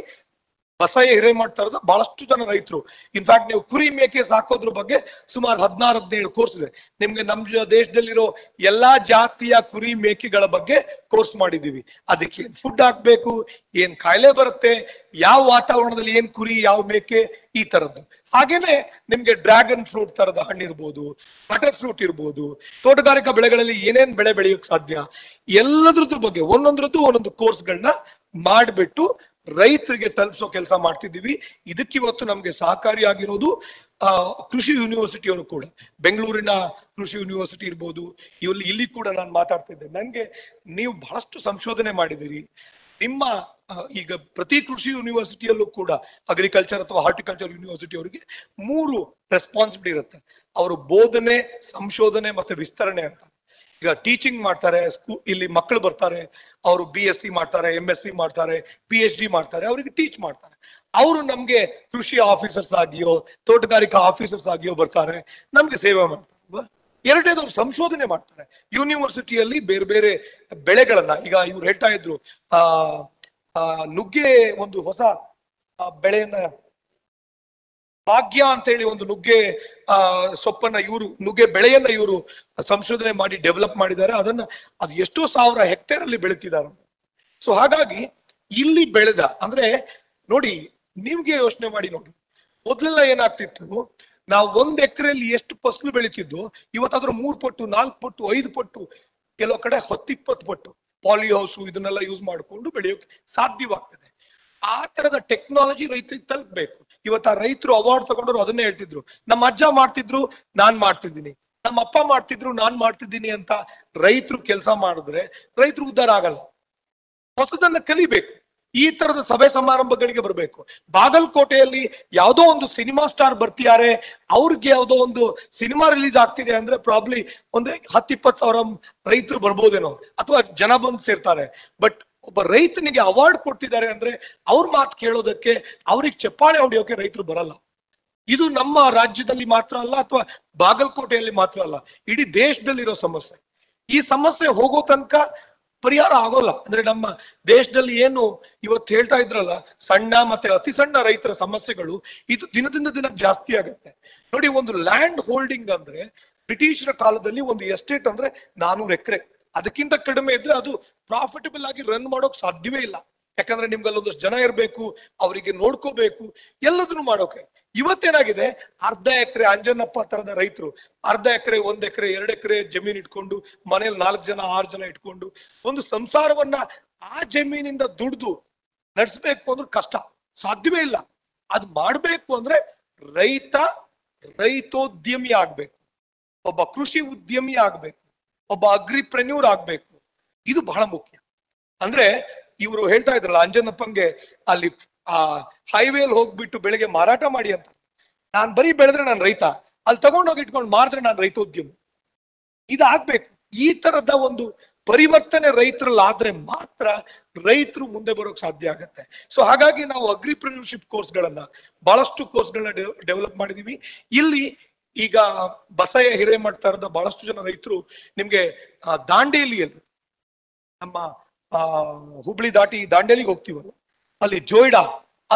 ಬಸಾಯ ಹಿರೇ ಮಾಡ್ತಾ ಇರೋದು ಬಹಳಷ್ಟು ಜನ ರೈತರು. ಇನ್ಫ್ಯಾಕ್ಟ್ ನೀವು ಕುರಿ ಮೇಕೆ ಸಾಕೋದ್ರ ಬಗ್ಗೆ ಸುಮಾರು 16-17 ಕೋರ್ಸ್ ಇದೆ. ನಿಮ್ಗೆ ನಮ್ಮ ದೇಶದಲ್ಲಿರೋ ಎಲ್ಲಾ ಜಾತಿಯ ಕುರಿ ಮೇಕೆಗಳ ಬಗ್ಗೆ ಕೋರ್ಸ್ ಮಾಡಿದೀವಿ. ಅದಕ್ಕೆ ಏನ್ ಫುಡ್ ಹಾಕ್ಬೇಕು, ಏನ್ ಕಾಯಿಲೆ ಬರುತ್ತೆ, ಯಾವ ವಾತಾವರಣದಲ್ಲಿ ಏನ್ ಕುರಿ ಯಾವ ಮೇಕೆ, ಈ ತರದ್ದು. ಹಾಗೇನೆ ನಿಮ್ಗೆ ಡ್ರ್ಯಾಗನ್ ಫ್ರೂಟ್ ತರದ ಹಣ್ಣು ಇರ್ಬೋದು, ಬಟರ್ ಫ್ರೂಟ್ ಇರ್ಬೋದು, ತೋಟಗಾರಿಕಾ ಬೆಳೆಗಳಲ್ಲಿ ಏನೇನ್ ಬೆಳೆ ಬೆಳೆಯೋಕ್ ಸಾಧ್ಯ, ಎಲ್ಲದ್ರದ್ದು ಬಗ್ಗೆ ಒಂದೊಂದು ಕೋರ್ಸ್ ಗಳನ್ನ ಮಾಡ್ಬಿಟ್ಟು ರೈತರಿಗೆ ತಲುಪಿಸೋ ಕೆಲಸ ಮಾಡ್ತಿದ್ದೀವಿ. ಇದಕ್ಕಿವತ್ತು ನಮ್ಗೆ ಸಹಕಾರಿಯಾಗಿರೋದು ಕೃಷಿ ಯೂನಿವರ್ಸಿಟಿಯವರು ಕೂಡ, ಬೆಂಗಳೂರಿನ ಕೃಷಿ ಯೂನಿವರ್ಸಿಟಿ ಇರ್ಬೋದು, ಇಲ್ಲಿ ಕೂಡ ನಾನು ಮಾತಾಡ್ತಿದ್ದೆ. ನನಗೆ ನೀವು ಬಹಳಷ್ಟು ಸಂಶೋಧನೆ ಮಾಡಿದಿರಿ. ನಿಮ್ಮ ಈಗ ಪ್ರತಿ ಕೃಷಿ ಯೂನಿವರ್ಸಿಟಿಯಲ್ಲೂ ಕೂಡ ಅಗ್ರಿಕಲ್ಚರ್ ಅಥವಾ ಹಾರ್ಟಿಕಲ್ಚರ್ ಯೂನಿವರ್ಸಿಟಿ ಅವರಿಗೆ 3 ರೆಸ್ಪಾನ್ಸಿಬಿಲಿಟಿ ಇರುತ್ತೆ. ಅವರು ಬೋಧನೆ, ಸಂಶೋಧನೆ ಮತ್ತೆ ವಿಸ್ತರಣೆ ಅಂತ. ಈಗ ಟೀಚಿಂಗ್ ಮಾಡ್ತಾರೆ, ಇಲ್ಲಿ ಮಕ್ಕಳು ಬರ್ತಾರೆ, ಅವರು BSc ಮಾಡ್ತಾರೆ, MSc ಮಾಡ್ತಾರೆ, PhD ಮಾಡ್ತಾರೆ, ಅವರಿಗೆ ಟೀಚ್ ಮಾಡ್ತಾರೆ. ಅವರು ನಮ್ಗೆ ಕೃಷಿ ಆಫೀಸರ್ಸ್ ಆಗಿಯೋ ತೋಟಗಾರಿಕಾ ಆಫೀಸರ್ಸ್ ಆಗಿಯೋ ಬರ್ತಾರೆ, ನಮ್ಗೆ ಸೇವೆ ಮಾಡ್ತಾರೆ. ಎರಡನೇದವ್ರು ಸಂಶೋಧನೆ ಮಾಡ್ತಾರೆ. ಯೂನಿವರ್ಸಿಟಿಯಲ್ಲಿ ಬೇರೆ ಬೇರೆ ಬೆಳೆಗಳನ್ನ, ಈಗ ಇವ್ರು ಹೇಳ್ತಾ ಇದ್ರು ನುಗ್ಗೆ ಒಂದು ಹೊಸ ಬೆಳೆಯನ್ನ, ಭಾಗ್ಯ ಅಂತ ಹೇಳಿ ಒಂದು ನುಗ್ಗೆ ಸೊಪ್ಪನ್ನ, ಇವರು ನುಗ್ಗೆ ಬೆಳೆಯನ್ನ ಇವರು ಸಂಶೋಧನೆ ಮಾಡಿ ಡೆವಲಪ್ ಮಾಡಿದ್ದಾರೆ. ಅದನ್ನ ಅದು ಎಷ್ಟೋ ಸಾವಿರ ಹೆಕ್ಟೇರ್ ಅಲ್ಲಿ ಬೆಳೀತಿದ್ದಾರೆ. ಸೊ ಹಾಗಾಗಿ ಇಲ್ಲಿ ಬೆಳೆದ ಅಂದ್ರೆ ನೋಡಿ, ನಿಮ್ಗೆ ಯೋಚನೆ ಮಾಡಿ ನೋಡಿ, ಮೊದಲೆಲ್ಲ ಏನಾಗ್ತಿತ್ತು, ನಾವು 1 ಎಕರೆಯಲ್ಲಿ ಎಷ್ಟು ಫಸಲು ಬೆಳೀತಿದ್ದು, ಇವತ್ತಾದ್ರೂ 3 ಪಟ್ಟು 4 ಪಟ್ಟು 5 ಪಟ್ಟು, ಕೆಲವು ಕಡೆ 10-20 ಪಟ್ಟು ಪಾಲಿ ಹೌಸು ಇದನ್ನೆಲ್ಲ ಯೂಸ್ ಮಾಡಿಕೊಂಡು ಬೆಳೆಯೋಕೆ ಸಾಧ್ಯವಾಗ್ತದೆ. ಆ ತರದ ಟೆಕ್ನಾಲಜಿ ರೈತರಿಗೆ ತಲುಪಬೇಕು. ಇವತ್ತು ಆ ರೈತರು ಅವಾರ್ಡ್ ತಗೊಂಡ್ರು ಅದನ್ನೇ ಹೇಳ್ತಿದ್ರು, ನಮ್ಮ ಅಜ್ಜ ಮಾಡ್ತಿದ್ರು ನಾನ್ ಮಾಡ್ತಿದ್ದೀನಿ, ನಮ್ಮ ಅಪ್ಪ ಮಾಡ್ತಿದ್ರು ನಾನ್ ಮಾಡ್ತಿದ್ದೀನಿ ಅಂತ. ರೈತರು ಕೆಲಸ ಮಾಡಿದ್ರೆ ರೈತರು ಉದ್ಧಾರ ಆಗಲ್ಲ. ಹೊಸದನ್ನ ಕಲಿಬೇಕು, ಈ ತರದ ಸಭೆ ಸಮಾರಂಭಗಳಿಗೆ ಬರಬೇಕು. ಬಾಗಲಕೋಟೆಯಲ್ಲಿ ಯಾವುದೋ ಒಂದು ಸಿನಿಮಾ ಸ್ಟಾರ್ ಬರ್ತಿದ್ದಾರೆ, ಅವ್ರಿಗೆ ಯಾವುದೋ ಒಂದು ಸಿನಿಮಾ ರಿಲೀಸ್ ಆಗ್ತಿದೆ ಅಂದ್ರೆ ಪ್ರಾಬ್ಲಿ ಒಂದು 10-20 ಸಾವಿರ ರೈತರು ಬರ್ಬೋದೇನೋ, ಅಥವಾ ಜನ ಬಂದು ಸೇರ್ತಾರೆ. ಬಟ್ ಒಬ್ಬ ರೈತನಿಗೆ ಅವಾರ್ಡ್ ಕೊಡ್ತಿದ್ದಾರೆ ಅಂದ್ರೆ ಅವ್ರ ಮಾತು ಕೇಳೋದಕ್ಕೆ, ಅವ್ರಿಗೆ ಚಪ್ಪಾಳೆ ಹೊಡೆಯೋಕೆ ರೈತರು ಬರಲ್ಲ. ಇದು ನಮ್ಮ ರಾಜ್ಯದಲ್ಲಿ ಮಾತ್ರ ಅಲ್ಲ, ಅಥವಾ ಬಾಗಲಕೋಟೆಯಲ್ಲಿ ಮಾತ್ರ ಅಲ್ಲ, ಇಡೀ ದೇಶದಲ್ಲಿರೋ ಸಮಸ್ಯೆ. ಈ ಸಮಸ್ಯೆ ಹೋಗೋ ತನಕ ಪರಿಹಾರ ಆಗೋಲ್ಲ. ಅಂದ್ರೆ ನಮ್ಮ ದೇಶದಲ್ಲಿ ಏನು ಇವತ್ತು ಹೇಳ್ತಾ ಇದ್ರಲ್ಲ, ಸಣ್ಣ ಮತ್ತೆ ಅತಿ ಸಣ್ಣ ರೈತರ ಸಮಸ್ಯೆಗಳು, ಇದು ದಿನದಿಂದ ದಿನ ಜಾಸ್ತಿ ಆಗುತ್ತೆ. ನೋಡಿ, ಒಂದು ಲ್ಯಾಂಡ್ ಹೋಲ್ಡಿಂಗ್ ಅಂದ್ರೆ ಬ್ರಿಟಿಷರ ಕಾಲದಲ್ಲಿ ಒಂದು ಎಸ್ಟೇಟ್ ಅಂದ್ರೆ 400 ಎಕರೆ, ಅದಕ್ಕಿಂತ ಕಡಿಮೆ ಇದ್ರೆ ಅದು ಪ್ರಾಫಿಟಬಲ್ ಆಗಿ ರನ್ ಮಾಡೋಕ್ ಸಾಧ್ಯವೇ ಇಲ್ಲ. ಯಾಕಂದ್ರೆ ನಿಮ್ಗಲ್ಲಿ ಒಂದಷ್ಟು ಜನ ಇರ್ಬೇಕು, ಅವರಿಗೆ ನೋಡ್ಕೋಬೇಕು, ಎಲ್ಲದನ್ನು ಮಾಡೋಕೆ. ಇವತ್ತೇನಾಗಿದೆ, 1/2 ಎಕರೆ ಅಂಜನಪ್ಪ ತರದ ರೈತರು 1/2 ಎಕರೆ, 1 ಎಕರೆ 2 ಎಕರೆ ಜಮೀನ್ ಇಟ್ಕೊಂಡು, ಮನೇಲಿ 4 ಜನ 6 ಜನ ಇಟ್ಕೊಂಡು ಒಂದು ಸಂಸಾರವನ್ನ ಆ ಜಮೀನಿಂದ ದುಡ್ದು ನಡೆಸ್ಬೇಕು ಅಂದ್ರೆ ಕಷ್ಟ, ಸಾಧ್ಯವೇ ಇಲ್ಲ. ಅದ್ ಮಾಡ್ಬೇಕು ಅಂದ್ರೆ ರೈತೋದ್ಯಮಿ ಆಗ್ಬೇಕು, ಒಬ್ಬ ಕೃಷಿ ಉದ್ಯಮಿ ಆಗ್ಬೇಕು, ಒಬ್ಬ ಅಗ್ರಿಪ್ರೆನ್ಯೂರ್ ಆಗ್ಬೇಕು. ಇದು ಬಹಳ ಮುಖ್ಯ. ಅಂದ್ರೆ ಇವರು ಹೇಳ್ತಾ ಇದ್ರಲ್ಲ ಅಂಜನಪ್ಪಂಗೆ, ಅಲ್ಲಿ ಆ ಹೈವೇಲ್ ಹೋಗ್ಬಿಟ್ಟು ಬೆಳಿಗ್ಗೆ ಮಾರಾಟ ಮಾಡಿ ಅಂತ. ನಾನ್ ಬರೀ ಬೆಳೆದ್ರೆ ನಾನು ರೈತ, ಅಲ್ಲಿ ತಗೊಂಡೋಗಿ ಇಟ್ಕೊಂಡು ಮಾರಿದ್ರೆ ನಾನು ರೈತೋದ್ಯಮಿ. ಇದಾಗ್ಬೇಕು. ಈ ತರದ ಒಂದು ಪರಿವರ್ತನೆ ರೈತರಲ್ಲಿ ಆದ್ರೆ ಮಾತ್ರ ರೈತರು ಮುಂದೆ ಬರೋಕ್ ಸಾಧ್ಯ ಆಗತ್ತೆ. ಸೊ ಹಾಗಾಗಿ ನಾವು ಅಗ್ರಿಪ್ರೆನ್ಯೂರ್ಶಿಪ್ ಕೋರ್ಸ್ಗಳನ್ನ, ಬಹಳಷ್ಟು ಕೋರ್ಸ್ಗಳನ್ನ ಡೆವಲಪ್ ಮಾಡಿದೀವಿ. ಇಲ್ಲಿ ಈಗ ಬಸಾಯ ಹಿರೇ ಮಾಡ್ತಾ ಇರೋದ ಬಹಳಷ್ಟು ಜನ ರೈತರು ನಿಮ್ಗೆ ದಾಂಡೇಲಿಯಲ್ಲಿ, ನಮ್ಮ ಹುಬ್ಳಿ ದಾಟಿ ದಾಂಡೇಲಿಗೆ ಹೋಗ್ತೀವಲ್ಲ, ಅಲ್ಲಿ ಜೋಯ್ಡಾ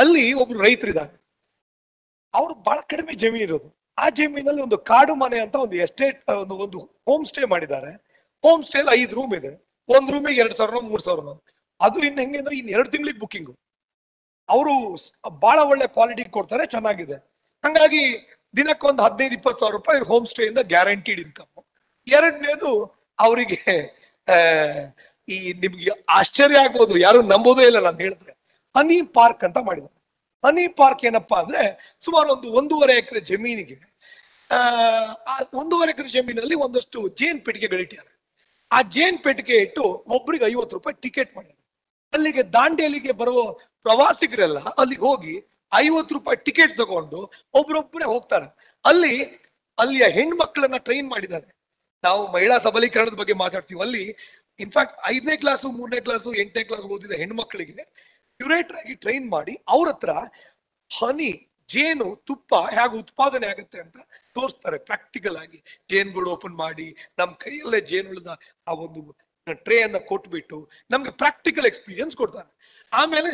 ಅಲ್ಲಿ ಒಬ್ರು ರೈತರಿದ್ದಾರೆ. ಅವ್ರು ಬಹಳ ಕಡಿಮೆ ಜಮೀನು ಇರೋದು, ಆ ಜಮೀನಲ್ಲಿ ಒಂದು ಕಾಡು ಮನೆ ಅಂತ ಒಂದು ಎಸ್ಟೇಟ್, ಒಂದು ಹೋಮ್ ಸ್ಟೇ ಮಾಡಿದ್ದಾರೆ. ಹೋಮ್ ಸ್ಟೇಲಿ 5 ರೂಮ್ ಇದೆ, ಒಂದು ರೂಮಿಗೆ 2000 3000 ಅದು ಇನ್ನು ಹೆಂಗೆ ಅಂದ್ರೆ ಇನ್ನು 2 ತಿಂಗಳಿಗೆ ಬುಕಿಂಗ್ ಅವರು ಬಹಳ ಒಳ್ಳೆ ಕ್ವಾಲಿಟಿ ಕೊಡ್ತಾರೆ ಚೆನ್ನಾಗಿದೆ ಹಾಗಾಗಿ ದಿನಕ್ಕೊಂದು 15-20 ಸಾವಿರ ರೂಪಾಯಿ ಹೋಮ್ ಸ್ಟೇ ಇಂದ ಗ್ಯಾರಂಟಿಡ್ ಇನ್ಕಮ್ ಎರಡನೇದು ಅವರಿಗೆ ಈ ನಿಮಗೆ ಆಶ್ಚರ್ಯ ಆಗಬಹುದು ಯಾರು ನಂಬೋದೇ ಇಲ್ಲ ನಾನು ಹೇಳಿದ್ರೆ ಹನಿ ಪಾರ್ಕ್ ಅಂತ ಮಾಡಿದ್ದಾರೆ ಹನಿ ಪಾರ್ಕ್ ಏನಪ್ಪಾ ಅಂದ್ರೆ ಸುಮಾರು ಒಂದು 1.5 ಎಕರೆ ಜಮೀನಿಗೆ 1.5 ಎಕರೆ ಜಮೀನಲ್ಲಿ ಒಂದಷ್ಟು ಜೇನ್ ಪೆಟ್ಟಿಗೆಗಳು ಇಟ್ಟಿದ್ದಾರೆ ಆ ಜೇನ್ ಪೆಟ್ಟಿಗೆ ಇಟ್ಟು ಒಬ್ಬರಿಗೆ 50 ರೂಪಾಯಿ ಟಿಕೆಟ್ ಮಾಡಿದ್ದಾರೆ ಅಲ್ಲಿಗೆ ದಾಂಡೇಲಿಗೆ ಬರುವ ಪ್ರವಾಸಿಗರೆಲ್ಲ ಅಲ್ಲಿಗೆ ಹೋಗಿ 50 ರೂಪಾಯಿ ಟಿಕೆಟ್ ತಗೊಂಡು ಒಬ್ಬರೊಬ್ಬರೇ ಹೋಗ್ತಾರೆ ಅಲ್ಲಿಯ ಹೆಣ್ಮಕ್ಳನ್ನ ಟ್ರೈನ್ ಮಾಡಿದ್ದಾರೆ ನಾವು ಮಹಿಳಾ ಸಬಲೀಕರಣದ ಬಗ್ಗೆ ಮಾತಾಡ್ತೀವಿ ಅಲ್ಲಿ ಇನ್ಫ್ಯಾಕ್ಟ್ 5ನೇ ಕ್ಲಾಸು 3ನೇ ಕ್ಲಾಸು 8ನೇ ಕ್ಲಾಸ್ ಓದಿದ ಹೆಣ್ಮಕ್ಳಿಗೆ ಕ್ಯೂರೇಟರ್ ಆಗಿ ಟ್ರೈನ್ ಮಾಡಿ ಅವ್ರ ಹತ್ರ ಹನಿ ಜೇನು ತುಪ್ಪ ಹೇಗೆ ಉತ್ಪಾದನೆ ಆಗುತ್ತೆ ಅಂತ ತೋರಿಸ್ತಾರೆ ಪ್ರಾಕ್ಟಿಕಲ್ ಆಗಿ ಜೇನುಗಳು ಓಪನ್ ಮಾಡಿ ನಮ್ಮ ಕೈಯಲ್ಲೇ ಜೇನುಳದ ಆ ಒಂದು ಟ್ರೇ ಅನ್ನ ಕೊಟ್ಬಿಟ್ಟು ನಮ್ಗೆ ಪ್ರಾಕ್ಟಿಕಲ್ ಎಕ್ಸ್ಪೀರಿಯನ್ಸ್ ಕೊಡ್ತಾರೆ ಆಮೇಲೆ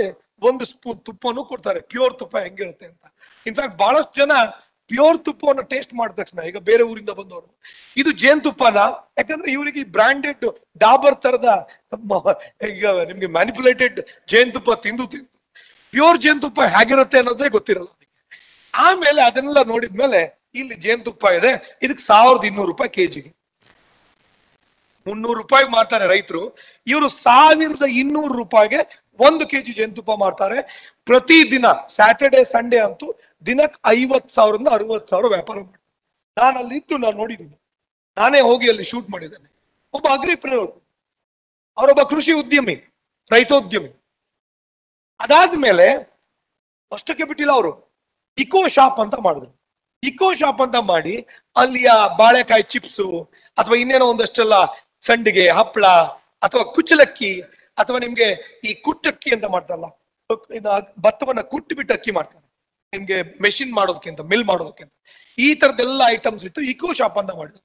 ಒಂದು ಸ್ಪೂನ್ ತುಪ್ಪನೂ ಕೊಡ್ತಾರೆ ಪ್ಯೂರ್ ತುಪ್ಪ ಹೆಂಗಿರುತ್ತೆ ಅಂತ ಇನ್ಫ್ಯಾಕ್ಟ್ ಬಹಳಷ್ಟು ಜನ ಪ್ಯೂರ್ ತುಪ್ಪವನ್ನು ಟೇಸ್ಟ್ ಮಾಡಿದ ತಕ್ಷಣ ಈಗ ಬೇರೆ ಊರಿಂದ ಬಂದವರು ಇದು ಜೇನು ತುಪ್ಪನ ಯಾಕಂದ್ರೆ ಇವರಿಗೆ ಬ್ರಾಂಡೆಡ್ ಡಾಬರ್ ತರದ ಈಗ ನಿಮ್ಗೆ ಮ್ಯಾನಿಪುಲೇಟೆಡ್ ಜೇನು ತುಪ್ಪ ತಿಂದು ಪ್ಯೂರ್ ಜೇನು ತುಪ್ಪ ಹೇಗಿರುತ್ತೆ ಅನ್ನೋದೇ ಗೊತ್ತಿರಲ್ಲ ಆಮೇಲೆ ಅದನ್ನೆಲ್ಲ ನೋಡಿದ್ಮೇಲೆ ಇಲ್ಲಿ ಜೇನು ತುಪ್ಪ ಇದೆ ಇದಕ್ಕೆ 1200 ರೂಪಾಯಿ ಕೆಜಿಗೆ 300 ರೂಪಾಯಿ ಮಾರ್ತಾರೆ ರೈತರು ಇವರು 1200 ರೂಪಾಯಿಗೆ 1 ಕೆಜಿ ಜೇನುತುಪ್ಪ ಮಾರ್ತಾರೆ ಪ್ರತಿ ದಿನ ಸ್ಯಾಟರ್ಡೆ ಸಂಡೇ ಅಂತೂ ದಿನಕ್ಕೆ 50,000-60,000 ವ್ಯಾಪಾರ ಮಾಡ್ತಾರೆ ನಾನು ಅಲ್ಲಿ ಇದ್ದು ನಾನು ನೋಡಿದ್ದೀನಿ ನಾನೇ ಹೋಗಿ ಅಲ್ಲಿ ಶೂಟ್ ಮಾಡಿದ್ದೇನೆ ಒಬ್ಬ ಅಗ್ರಿಪ್ರೆನರ್ ಅವರೊಬ್ಬ ಕೃಷಿ ಉದ್ಯಮಿ ರೈತೋದ್ಯಮಿ ಅದಾದ್ಮೇಲೆ ಅಷ್ಟಕ್ಕೆ ಬಿಟ್ಟಿಲ್ಲ ಅವರು ಇಕೋ ಶಾಪ್ ಅಂತ ಮಾಡಿದ್ರು ಇಕೋ ಶಾಪ್ ಅಂತ ಮಾಡಿ ಅಲ್ಲಿಯ ಬಾಳೆಕಾಯಿ ಚಿಪ್ಸು ಅಥವಾ ಇನ್ನೇನೋ ಒಂದಷ್ಟೆಲ್ಲ ಸಂಡಿಗೆ ಹಪ್ಪಳ ಅಥವಾ ಕುಚ್ಚಲಕ್ಕಿ ಅಥವಾ ನಿಮ್ಗೆ ಈ ಕುಟ್ಟಕ್ಕಿ ಅಂತ ಮಾಡ್ತಾರಲ್ಲ ಭತ್ತವನ್ನ ಕುಟ್ಟಿ ಬಿಟ್ಟು ಅಕ್ಕಿ ಮಾಡ್ತಾರೆ ನಿಮ್ಗೆ ಮೆಷಿನ್ ಮಾಡೋದಕ್ಕಿಂತ ಮಿಲ್ ಮಾಡೋದಕ್ಕಿಂತ ಈ ತರದೆಲ್ಲ ಐಟಮ್ಸ್ ಇಟ್ಟು ಇಕೋ ಶಾಪ್ ಅಂತ ಮಾಡಿದ್ರು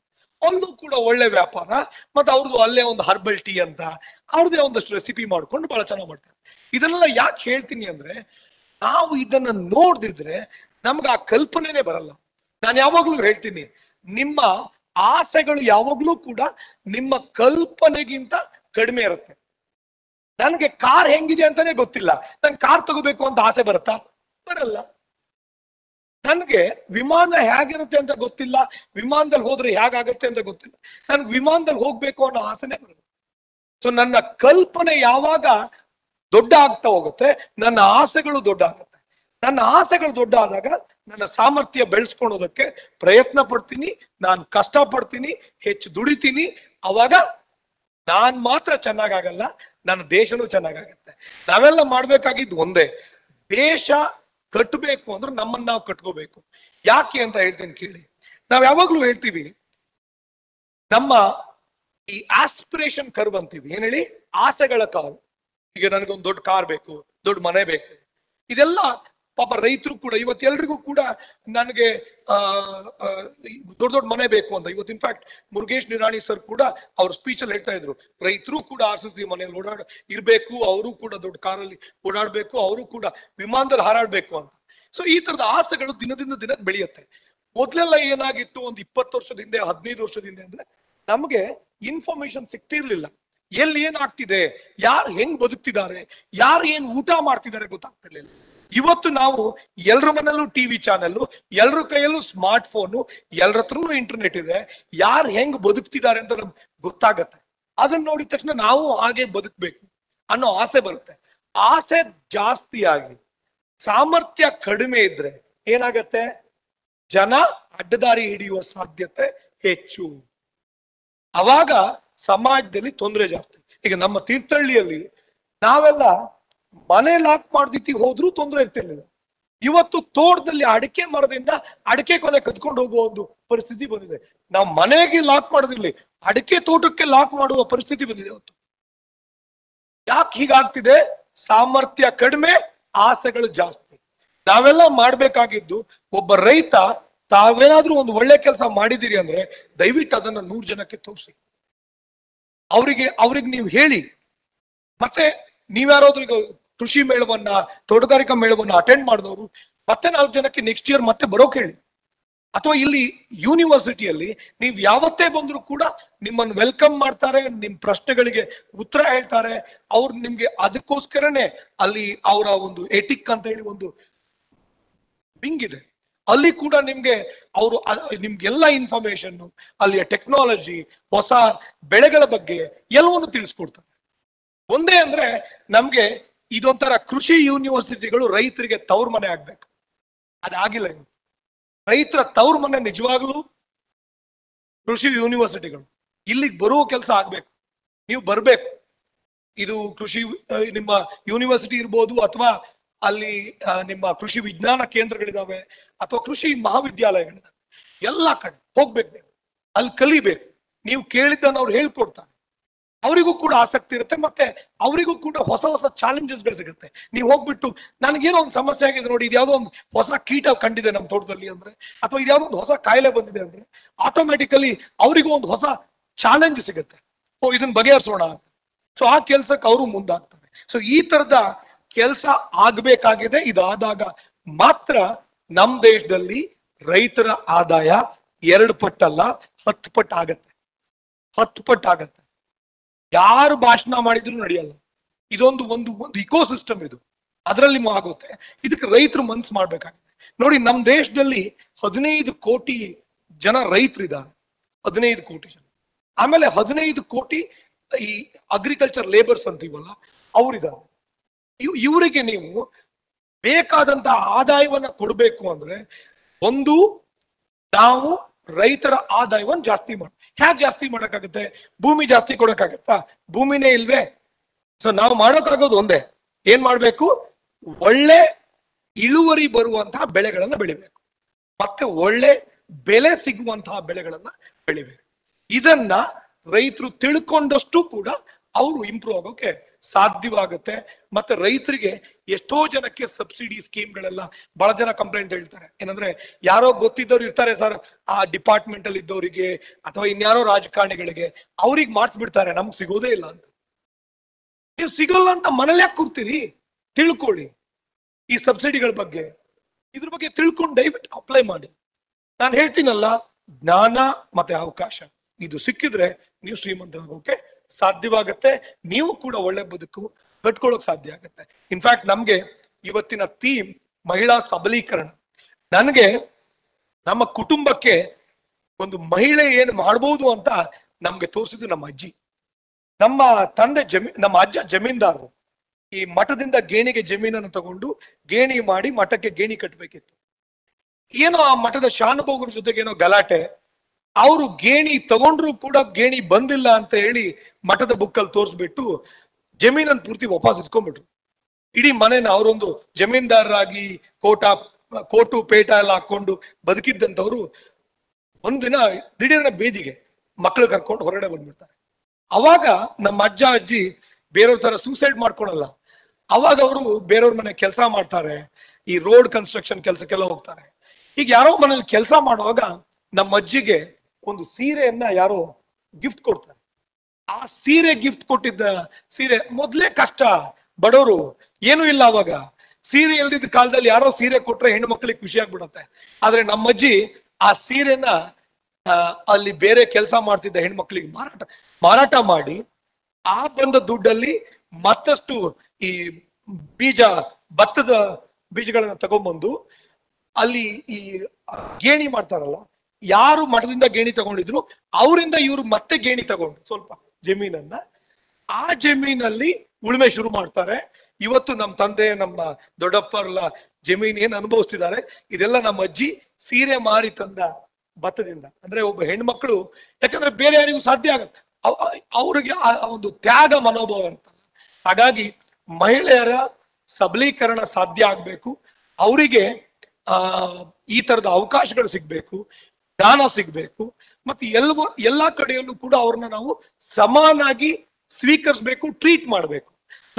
ಒಂದು ಕೂಡ ಒಳ್ಳೆ ವ್ಯಾಪಾರ ಮತ್ತೆ ಅವ್ರದ್ದು ಅಲ್ಲೇ ಒಂದು ಹರ್ಬಲ್ ಟೀ ಅಂತ ಅವ್ರದ್ದೇ ಒಂದಷ್ಟು ರೆಸಿಪಿ ಮಾಡ್ಕೊಂಡು ಬಹಳ ಚೆನ್ನಾಗಿ ಮಾಡ್ತಾರೆ ಇದನ್ನೆಲ್ಲ ಯಾಕೆ ಹೇಳ್ತೀನಿ ಅಂದ್ರೆ ನಾವು ಇದನ್ನ ನೋಡ್ದಿದ್ರೆ ನಮ್ಗೆ ಆ ಕಲ್ಪನೆನೇ ಬರಲ್ಲ ನಾನು ಯಾವಾಗ್ಲೂ ಹೇಳ್ತೀನಿ ನಿಮ್ಮ ಆಸೆಗಳು ಯಾವಾಗ್ಲೂ ಕೂಡ ನಿಮ್ಮ ಕಲ್ಪನೆಗಿಂತ ಕಡಿಮೆ ಇರುತ್ತೆ ನನಗೆ ಕಾರ್ ಹೆಂಗಿದೆ ಅಂತಾನೆ ಗೊತ್ತಿಲ್ಲ ನಂಗೆ ಕಾರ್ ತಗೋಬೇಕು ಅಂತ ಆಸೆ ಬರುತ್ತಾ ಬರಲ್ಲ ನನ್ಗೆ ವಿಮಾನ ಹೇಗಿರುತ್ತೆ ಅಂತ ಗೊತ್ತಿಲ್ಲ ವಿಮಾನದಲ್ಲಿ ಹೋದ್ರೆ ಹೇಗಾಗತ್ತೆ ಅಂತ ಗೊತ್ತಿಲ್ಲ ನನ್ಗೆ ವಿಮಾನದಲ್ಲಿ ಹೋಗ್ಬೇಕು ಅನ್ನೋ ಆಸೆನೇ ಬರಲ್ಲ ಸೊ ನನ್ನ ಕಲ್ಪನೆ ಯಾವಾಗ ದೊಡ್ಡ ಆಗ್ತಾ ಹೋಗುತ್ತೆ ನನ್ನ ಆಸೆಗಳು ದೊಡ್ಡ ಆಗುತ್ತೆ ನನ್ನ ಆಸೆಗಳು ದೊಡ್ಡ ಆದಾಗ ನನ್ನ ಸಾಮರ್ಥ್ಯ ಬೆಳೆಸ್ಕೊಳೋದಕ್ಕೆ ಪ್ರಯತ್ನ ಪಡ್ತೀನಿ ನಾನು ಕಷ್ಟ ಪಡ್ತೀನಿ ಹೆಚ್ಚು ದುಡಿತೀನಿ ಅವಾಗ ನಾನ್ ಮಾತ್ರ ಚೆನ್ನಾಗಾಗಲ್ಲ ನನ್ನ ದೇಶನೂ ಚೆನ್ನಾಗಾಗತ್ತೆ ನಾವೆಲ್ಲ ಮಾಡ್ಬೇಕಾಗಿದ್ದು ಒಂದೇ ದೇಶ ಕಟ್ಟಬೇಕು ಅಂದ್ರೆ ನಮ್ಮನ್ನ ನಾವು ಕಟ್ಕೋಬೇಕು ಯಾಕೆ ಅಂತ ಹೇಳ್ತೀನಿ ಕೇಳಿ ನಾವ್ ಯಾವಾಗ್ಲೂ ಹೇಳ್ತೀವಿ ನಮ್ಮ ಈ ಆಸ್ಪಿರೇಷನ್ ಕರ್ವ್ ಅಂತೀವಿ ಏನ್ ಹೇಳಿ ಆಸೆಗಳ ಕಾರು ಈಗ ನನಗೊಂದು ದೊಡ್ಡ ಕಾರ್ ಬೇಕು ದೊಡ್ಡ ಮನೆ ಬೇಕು ಇದೆಲ್ಲ ಪಾಪ ರೈತರು ಕೂಡ ಇವತ್ತೆಲ್ರಿಗೂ ಕೂಡ ನನಗೆ ದೊಡ್ಡ ಮನೆ ಬೇಕು ಅಂತ ಇವತ್ತು ಇನ್ಫ್ಯಾಕ್ಟ್ ಮುರುಗೇಶ್ ನಿರಾಣಿ ಸರ್ ಕೂಡ ಅವ್ರ ಸ್ಪೀಚ್ ಅಲ್ಲಿ ಹೇಳ್ತಾ ಇದ್ರು ರೈತರು ಕೂಡ RCC ಮನೆಯಲ್ಲಿ ಇರ್ಬೇಕು ಅವರು ಕೂಡ ದೊಡ್ಡ ಕಾರಲ್ಲಿ ಓಡಾಡ್ಬೇಕು ಅವರು ಕೂಡ ವಿಮಾನದಲ್ಲಿ ಹಾರಾಡ್ಬೇಕು ಅಂತ ಸೊ ಈ ತರದ ಆಸೆಗಳು ದಿನದಿಂದ ದಿನಕ್ಕೆ ಬೆಳೆಯುತ್ತೆ ಮೊದ್ಲೆಲ್ಲ ಏನಾಗಿತ್ತು ಒಂದು 20 ವರ್ಷದಿಂದ 15 ವರ್ಷದಿಂದ ಅಂದ್ರೆ ನಮ್ಗೆ ಇನ್ಫಾರ್ಮೇಶನ್ ಸಿಗ್ತಿರ್ಲಿಲ್ಲ ಎಲ್ಲಿ ಏನಾಗ್ತಿದೆ ಯಾರು ಹೆಂಗ್ ಬದುಕ್ತಿದ್ದಾರೆ ಯಾರು ಏನ್ ಊಟ ಮಾಡ್ತಿದ್ದಾರೆ ಗೊತ್ತಾಗ್ತಿರ್ಲಿಲ್ಲ ಇವತ್ತು ನಾವು ಎಲ್ರ ಮನೆಯಲ್ಲೂ ಟಿವಿ ಚಾನೆಲ್ಲು ಎಲ್ರ ಕೈಯಲ್ಲೂ ಸ್ಮಾರ್ಟ್ ಫೋನು ಎಲ್ರ ಹತ್ರನೂ ಇಂಟರ್ನೆಟ್ ಇದೆ ಯಾರು ಹೆಂಗ್ ಬದುಕ್ತಿದ್ದಾರೆ ಅಂತ ನಮ್ಗೆ ಗೊತ್ತಾಗತ್ತೆ ಅದನ್ನ ನೋಡಿದ ತಕ್ಷಣ ನಾವು ಹಾಗೆ ಬದುಕ್ಬೇಕು ಅನ್ನೋ ಆಸೆ ಬರುತ್ತೆ ಆಸೆ ಜಾಸ್ತಿ ಆಗಿ ಸಾಮರ್ಥ್ಯ ಕಡಿಮೆ ಇದ್ರೆ ಏನಾಗತ್ತೆ ಜನ ಅಡ್ಡದಾರಿ ಹಿಡಿಯುವ ಸಾಧ್ಯತೆ ಹೆಚ್ಚು ಅವಾಗ ಸಮಾಜದಲ್ಲಿ ತೊಂದರೆ ಜಾಸ್ತಿ ಈಗ ನಮ್ಮ ತೀರ್ಥಹಳ್ಳಿಯಲ್ಲಿ ನಾವೆಲ್ಲ ಮನೆ ಲಾಕ್ ಮಾಡ್ದಿತ್ತಿ ಹೋದ್ರೂ ತೊಂದರೆ ಇರ್ತಿರ್ಲಿಲ್ಲ ಇವತ್ತು ತೋಟದಲ್ಲಿ ಅಡಿಕೆ ಮರದಿಂದ ಅಡಿಕೆ ಕೊನೆ ಕದ್ಕೊಂಡು ಹೋಗುವ ಒಂದು ಪರಿಸ್ಥಿತಿ ಬಂದಿದೆ ನಾವು ಮನೆಗೆ ಲಾಕ್ ಮಾಡೋದಿರ್ಲಿ ಅಡಿಕೆ ತೋಟಕ್ಕೆ ಲಾಕ್ ಮಾಡುವ ಪರಿಸ್ಥಿತಿ ಬಂದಿದೆ ಇವತ್ತು ಯಾಕೆ ಹೀಗಾಗ್ತಿದೆ ಸಾಮರ್ಥ್ಯ ಕಡಿಮೆ ಆಸೆಗಳು ಜಾಸ್ತಿ ನಾವೆಲ್ಲ ಮಾಡ್ಬೇಕಾಗಿದ್ದು ಒಬ್ಬ ರೈತ ತಾವೇನಾದ್ರೂ ಒಂದು ಒಳ್ಳೆ ಕೆಲಸ ಮಾಡಿದಿರಿ ಅಂದ್ರೆ ದಯವಿಟ್ಟು ಅದನ್ನ 100 ಜನಕ್ಕೆ ತೋರಿಸಿ ಅವ್ರಿಗೆ ನೀವು ಹೇಳಿ ಮತ್ತೆ ನೀವ್ಯಾರಾದ್ರೂ ಈಗ ಕೃಷಿ ಮೇಳವನ್ನ ತೋಟಗಾರಿಕಾ ಮೇಳವನ್ನ ಅಟೆಂಡ್ ಮಾಡಿದವರು ಮತ್ತೆ 4 ಜನಕ್ಕೆ ನೆಕ್ಸ್ಟ್ ಇಯರ್ ಮತ್ತೆ ಬರೋಕ್ ಹೇಳಿ ಅಥವಾ ಇಲ್ಲಿ ಯೂನಿವರ್ಸಿಟಿಯಲ್ಲಿ ನೀವು ಯಾವತ್ತೇ ಬಂದರೂ ಕೂಡ ನಿಮ್ಮನ್ನು ವೆಲ್ಕಮ್ ಮಾಡ್ತಾರೆ, ನಿಮ್ಮ ಪ್ರಶ್ನೆಗಳಿಗೆ ಉತ್ತರ ಹೇಳ್ತಾರೆ. ಅವ್ರು ನಿಮಗೆ ಅದಕ್ಕೋಸ್ಕರನೇ ಅಲ್ಲಿ ಅವರ ಒಂದು ಎಟಿಕ್ ಅಂತ ಹೇಳಿ ಒಂದು ವಿಂಗ್ ಇದೆ, ಅಲ್ಲಿ ಕೂಡ ನಿಮಗೆ ಅವರು ನಿಮ್ಗೆಲ್ಲ ಇನ್ಫಾರ್ಮೇಶನ್, ಅಲ್ಲಿಯ ಟೆಕ್ನಾಲಜಿ, ಹೊಸ ಬೆಳೆಗಳ ಬಗ್ಗೆ ಎಲ್ಲವನ್ನು ತಿಳಿಸ್ಕೊಡ್ತಾರೆ. ಒಂದೇ ಅಂದ್ರೆ ನಮ್ಗೆ ಇದೊಂಥರ ಕೃಷಿ ಯೂನಿವರ್ಸಿಟಿಗಳು ರೈತರಿಗೆ ತವ್ರ ಮನೆ ಆಗ್ಬೇಕು, ಅದಾಗಿಲ್ಲ. ರೈತರ ತವ್ರ ಮನೆ ನಿಜವಾಗ್ಲೂ ಕೃಷಿ ಯೂನಿವರ್ಸಿಟಿಗಳು. ಇಲ್ಲಿಗೆ ಬರುವ ಕೆಲಸ ಆಗ್ಬೇಕು, ನೀವು ಬರ್ಬೇಕು. ಇದು ಕೃಷಿ ನಿಮ್ಮ ಯೂನಿವರ್ಸಿಟಿ ಇರ್ಬೋದು, ಅಥವಾ ಅಲ್ಲಿ ನಿಮ್ಮ ಕೃಷಿ ವಿಜ್ಞಾನ ಕೇಂದ್ರಗಳಿದಾವೆ, ಅಥವಾ ಕೃಷಿ ಮಹಾವಿದ್ಯಾಲಯಗಳಿದಾವೆ. ಎಲ್ಲ ಕಡೆ ಹೋಗ್ಬೇಕು, ನೀವು ಅಲ್ಲಿ ಕಲಿಬೇಕು. ನೀವು ಕೇಳಿದ್ದನ್ನು ಅವ್ರು ಹೇಳ್ಕೊಡ್ತಾರೆ, ಅವರಿಗೂ ಕೂಡ ಆಸಕ್ತಿ ಇರುತ್ತೆ, ಮತ್ತೆ ಅವರಿಗೂ ಕೂಡ ಹೊಸ ಹೊಸ ಚಾಲೆಂಜಸ್ಗಳು ಸಿಗುತ್ತೆ. ನೀವು ಹೋಗ್ಬಿಟ್ಟು ನನಗೇನೋ ಒಂದು ಸಮಸ್ಯೆ ಆಗಿದೆ, ನೋಡಿ ಇದ್ಯಾವುದೋ ಒಂದು ಹೊಸ ಕೀಟ ಕಂಡಿದೆ ನಮ್ಮ ತೋಟದಲ್ಲಿ ಅಂದ್ರೆ, ಅಥವಾ ಇದ್ಯಾವುದೋ ಒಂದು ಹೊಸ ಕಾಯಿಲೆ ಬಂದಿದೆ ಅಂದ್ರೆ, ಆಟೋಮೆಟಿಕಲಿ ಅವರಿಗೂ ಒಂದು ಹೊಸ ಚಾಲೆಂಜ್ ಸಿಗುತ್ತೆ. ಓ, ಇದನ್ನ ಬಗೆಹರಿಸೋಣ. ಸೊ ಆ ಕೆಲಸಕ್ಕೆ ಅವರು ಮುಂದಾಗ್ತಾರೆ. ಸೊ ಈ ತರದ ಕೆಲಸ ಆಗ್ಬೇಕಾಗಿದೆ. ಇದಾದಾಗ ಮಾತ್ರ ನಮ್ಮ ದೇಶದಲ್ಲಿ ರೈತರ ಆದಾಯ 2 ಪಟ್ಟಲ್ಲ 10 ಪಟ್ಟು ಆಗತ್ತೆ, 10 ಪಟ್ಟು ಆಗತ್ತೆ. ಯಾರು ಭಾಷಣ ಮಾಡಿದ್ರು ನಡೆಯಲ್ಲ. ಇದೊಂದು ಒಂದು ಒಂದು ಇಕೋಸಿಸ್ಟಮ್, ಇದು ಅದರಲ್ಲಿ ಆಗುತ್ತೆ. ಇದಕ್ಕೆ ರೈತರು ಮನ್ಸು ಮಾಡ್ಬೇಕಾಗಿದೆ. ನೋಡಿ, ನಮ್ಮ ದೇಶದಲ್ಲಿ 15 ಕೋಟಿ ಜನ ರೈತರಿದ್ದಾರೆ, 15 ಕೋಟಿ ಜನ. ಆಮೇಲೆ 15 ಕೋಟಿ ಈ ಅಗ್ರಿಕಲ್ಚರ್ ಲೇಬರ್ಸ್ ಅಂತೀವಲ್ಲ, ಅವರಿದ್ದಾರೆ. ಇವರಿಗೆ ನೀವು ಬೇಕಾದಂತ ಆದಾಯವನ್ನ ಕೊಡಬೇಕು ಅಂದ್ರೆ, ಒಂದು ನಾವು ರೈತರ ಆದಾಯವನ್ನು ಜಾಸ್ತಿ ಮಾಡಿ, ಹ್ಯಾಕ್ ಜಾಸ್ತಿ ಮಾಡಕ್ಕಾಗತ್ತೆ? ಭೂಮಿ ಜಾಸ್ತಿ ಕೊಡಕ್ಕಾಗತ್ತಾ? ಭೂಮಿನೇ ಇಲ್ವೇ? ಸೊ ನಾವು ಮಾಡೋಕ್ಕಾಗೋದು ಒಂದೇ, ಏನ್ ಮಾಡ್ಬೇಕು? ಒಳ್ಳೆ ಇಳುವರಿ ಬರುವಂತಹ ಬೆಳೆಗಳನ್ನ ಬೆಳಿಬೇಕು, ಮತ್ತೆ ಒಳ್ಳೆ ಬೆಲೆ ಸಿಗುವಂತಹ ಬೆಳೆಗಳನ್ನ ಬೆಳಿಬೇಕು. ಇದನ್ನ ರೈತರು ತಿಳ್ಕೊಂಡಷ್ಟು ಕೂಡ ಅವರು ಇಂಪ್ರೂವ್ ಆಗೋಕೆ ಸಾಧ್ಯವಾಗುತ್ತೆ. ಮತ್ತೆ ರೈತರಿಗೆ ಎಷ್ಟೋ ಜನಕ್ಕೆ ಸಬ್ಸಿಡಿ ಸ್ಕೀಮ್ಗಳೆಲ್ಲ, ಬಹಳ ಜನ ಕಂಪ್ಲೇಂಟ್ ಹೇಳ್ತಾರೆ ಏನಂದ್ರೆ, ಯಾರೋ ಗೊತ್ತಿದ್ದವ್ರು ಇರ್ತಾರೆ ಸರ್, ಆ ಡಿಪಾರ್ಟ್ಮೆಂಟ್ ಅಲ್ಲಿ ಇದ್ದವರಿಗೆ ಅಥವಾ ಇನ್ಯಾರೋ ರಾಜಕಾರಣಿಗಳಿಗೆ, ಅವ್ರಿಗೆ ಮಾಡ್ಸ್ಬಿಡ್ತಾರೆ, ನಮ್ಗೆ ಸಿಗೋದೇ ಇಲ್ಲ ಅಂತ. ನೀವು ಸಿಗೋಲ್ಲ ಅಂತ ಮನೇಲಿ ಯಾಕೆ ಕೂರ್ತೀರಿ? ತಿಳ್ಕೊಳ್ಳಿ ಈ ಸಬ್ಸಿಡಿಗಳ ಬಗ್ಗೆ, ಇದ್ರ ಬಗ್ಗೆ ತಿಳ್ಕೊಂಡು ದಯವಿಟ್ಟು ಅಪ್ಲೈ ಮಾಡಿ. ನಾನು ಹೇಳ್ತೀನಲ್ಲ, ಜ್ಞಾನ ಮತ್ತೆ ಅವಕಾಶ ಇದು ಸಿಕ್ಕಿದ್ರೆ ನೀವು ಶ್ರೀಮಂತರಾಗೋಕೆ ಸಾಧ್ಯವಾಗತ್ತೆ, ನೀವು ಕೂಡ ಒಳ್ಳೆ ಬದುಕು ಕಟ್ಕೊಳ್ಳೋಕ್ ಸಾಧ್ಯ ಆಗತ್ತೆ. ಇನ್ಫ್ಯಾಕ್ಟ್ ನಮ್ಗೆ ಇವತ್ತಿನ ಥೀಮ್ ಮಹಿಳಾ ಸಬಲೀಕರಣ. ನನಗೆ ನಮ್ಮ ಕುಟುಂಬಕ್ಕೆ ಒಂದು ಮಹಿಳೆ ಏನು ಮಾಡ್ಬೋದು ಅಂತ ನಮ್ಗೆ ತೋರಿಸಿದ್ದು ನಮ್ಮ ಅಜ್ಜಿ. ನಮ್ಮ ತಂದೆ ನಮ್ಮ ಅಜ್ಜ ಜಮೀನ್ದಾರರು. ಈ ಮಠದಿಂದ ಗೇಣಿಗೆ ಜಮೀನನ್ನು ತಗೊಂಡು ಗೇಣಿ ಮಾಡಿ ಮಠಕ್ಕೆ ಗೇಣಿ ಕಟ್ಟಬೇಕಿತ್ತು. ಏನೋ ಆ ಮಠದ ಶಾನುಭೋಗರ ಜೊತೆಗೇನೋ ಗಲಾಟೆ, ಅವರು ಗೇಣಿ ತಗೊಂಡ್ರು ಕೂಡ ಗೇಣಿ ಬಂದಿಲ್ಲ ಅಂತ ಹೇಳಿ ಮಠದ ಬುಕ್ಕಲ್ಲಿ ತೋರಿಸ್ಬಿಟ್ಟು ಜಮೀನನ್ನು ಪೂರ್ತಿ ವಾಪಸ್ ಇಸ್ಕೊಂಡ್ಬಿಟ್ರು. ಇಡೀ ಮನೇನ ಅವರೊಂದು ಜಮೀನ್ದಾರರಾಗಿ ಕೋಟು ಪೇಟ ಎಲ್ಲ ಹಾಕೊಂಡು ಬದುಕಿದ್ದಂಥವ್ರು ಒಂದಿನ ದಿಢೀರನೇ ಬೇದಿಗೆ ಮಕ್ಕಳು ಕರ್ಕೊಂಡು ಹೊರಗಡೆ ಬಂದ್ಬಿಡ್ತಾರೆ. ಅವಾಗ ನಮ್ಮ ಅಜ್ಜ ಅಜ್ಜಿ ಬೇರೆಯವ್ರ ತರ ಸೂಸೈಡ್ ಮಾಡ್ಕೊಳಲ್ಲ. ಅವಾಗ ಅವರು ಬೇರೆಯವ್ರ ಮನೆ ಕೆಲಸ ಮಾಡ್ತಾರೆ, ಈ ರೋಡ್ ಕನ್ಸ್ಟ್ರಕ್ಷನ್ ಕೆಲಸಕ್ಕೆಲ್ಲ ಹೋಗ್ತಾರೆ. ಈಗ ಯಾರೋ ಮನೇಲಿ ಕೆಲಸ ಮಾಡುವಾಗ ನಮ್ಮ ಅಜ್ಜಿಗೆ ಒಂದು ಸೀರೆಯನ್ನ ಯಾರೋ ಗಿಫ್ಟ್ ಕೊಡ್ತಾರೆ. ಆ ಸೀರೆ ಗಿಫ್ಟ್ ಕೊಟ್ಟಿದ್ದ ಸೀರೆ ಮೊದ್ಲೇ ಕಷ್ಟ, ಬಡವರು, ಏನೂ ಇಲ್ಲ. ಅವಾಗ ಸೀರೆ ಇಲ್ದಿದ್ದ ಕಾಲದಲ್ಲಿ ಯಾರೋ ಸೀರೆ ಕೊಟ್ರೆ ಹೆಣ್ಣು ಮಕ್ಕಳಿಗೆ ಖುಷಿ ಆಗ್ಬಿಡತ್ತೆ. ಆದ್ರೆ ನಮ್ಮ ಅಜ್ಜಿ ಆ ಸೀರೆನ ಅಲ್ಲಿ ಬೇರೆ ಕೆಲಸ ಮಾಡ್ತಿದ್ದ ಹೆಣ್ಮಕ್ಳಿಗೆ ಮಾರಾಟ ಮಾಡಿ ಆ ಬಂದ ದುಡ್ಡಲ್ಲಿ ಮತ್ತಷ್ಟು ಈ ಭತ್ತದ ಬೀಜಗಳನ್ನ ತಗೊಂಡ್ಬಂದು ಅಲ್ಲಿ ಈ ಗೇಣಿ ಮಾಡ್ತಾರಲ್ಲ, ಯಾರು ಮಠದಿಂದ ಗೇಣಿ ತಗೊಂಡಿದ್ರು ಅವರಿಂದ ಇವರು ಮತ್ತೆ ಗೇಣಿ ತಗೊಂಡು ಸ್ವಲ್ಪ ಜಮೀನನ್ನ ಆ ಜಮೀನಲ್ಲಿ ಉಳುಮೆ ಶುರು ಮಾಡ್ತಾರೆ. ಇವತ್ತು ನಮ್ಮ ತಂದೆ, ನಮ್ಮ ದೊಡ್ಡಪ್ಪ ಎಲ್ಲ ಜಮೀನ್ ಏನ್ ಅನುಭವಿಸ್ತಿದ್ದಾರೆ, ಇದೆಲ್ಲ ನಮ್ಮ ಅಜ್ಜಿ ಸೀರೆ ಮಾರಿ ತಂದ ಭತ್ತದಿಂದ. ಅಂದ್ರೆ ಒಬ್ಬ ಹೆಣ್ಮಕ್ಳು, ಯಾಕಂದ್ರೆ ಬೇರೆ ಯಾರಿಗೂ ಸಾಧ್ಯ ಆಗತ್ತೆ, ಅವ್ರಿಗೆ ಒಂದು ತ್ಯಾಗ ಮನೋಭಾವ ಇರ್ತಲ್ಲ. ಹಾಗಾಗಿ ಮಹಿಳೆಯರ ಸಬಲೀಕರಣ ಸಾಧ್ಯ ಆಗ್ಬೇಕು, ಅವರಿಗೆ ಈ ತರದ ಅವಕಾಶಗಳು ಸಿಗ್ಬೇಕು, ದಾನ ಸಿಗ್ಬೇಕು, ಮತ್ತೆ ಎಲ್ಲಾ ಕಡೆಯಲ್ಲೂ ಕೂಡ ಅವ್ರನ್ನ ನಾವು ಸಮಾನಾಗಿ ಸ್ವೀಕರಿಸ್ಬೇಕು, ಟ್ರೀಟ್ ಮಾಡ್ಬೇಕು.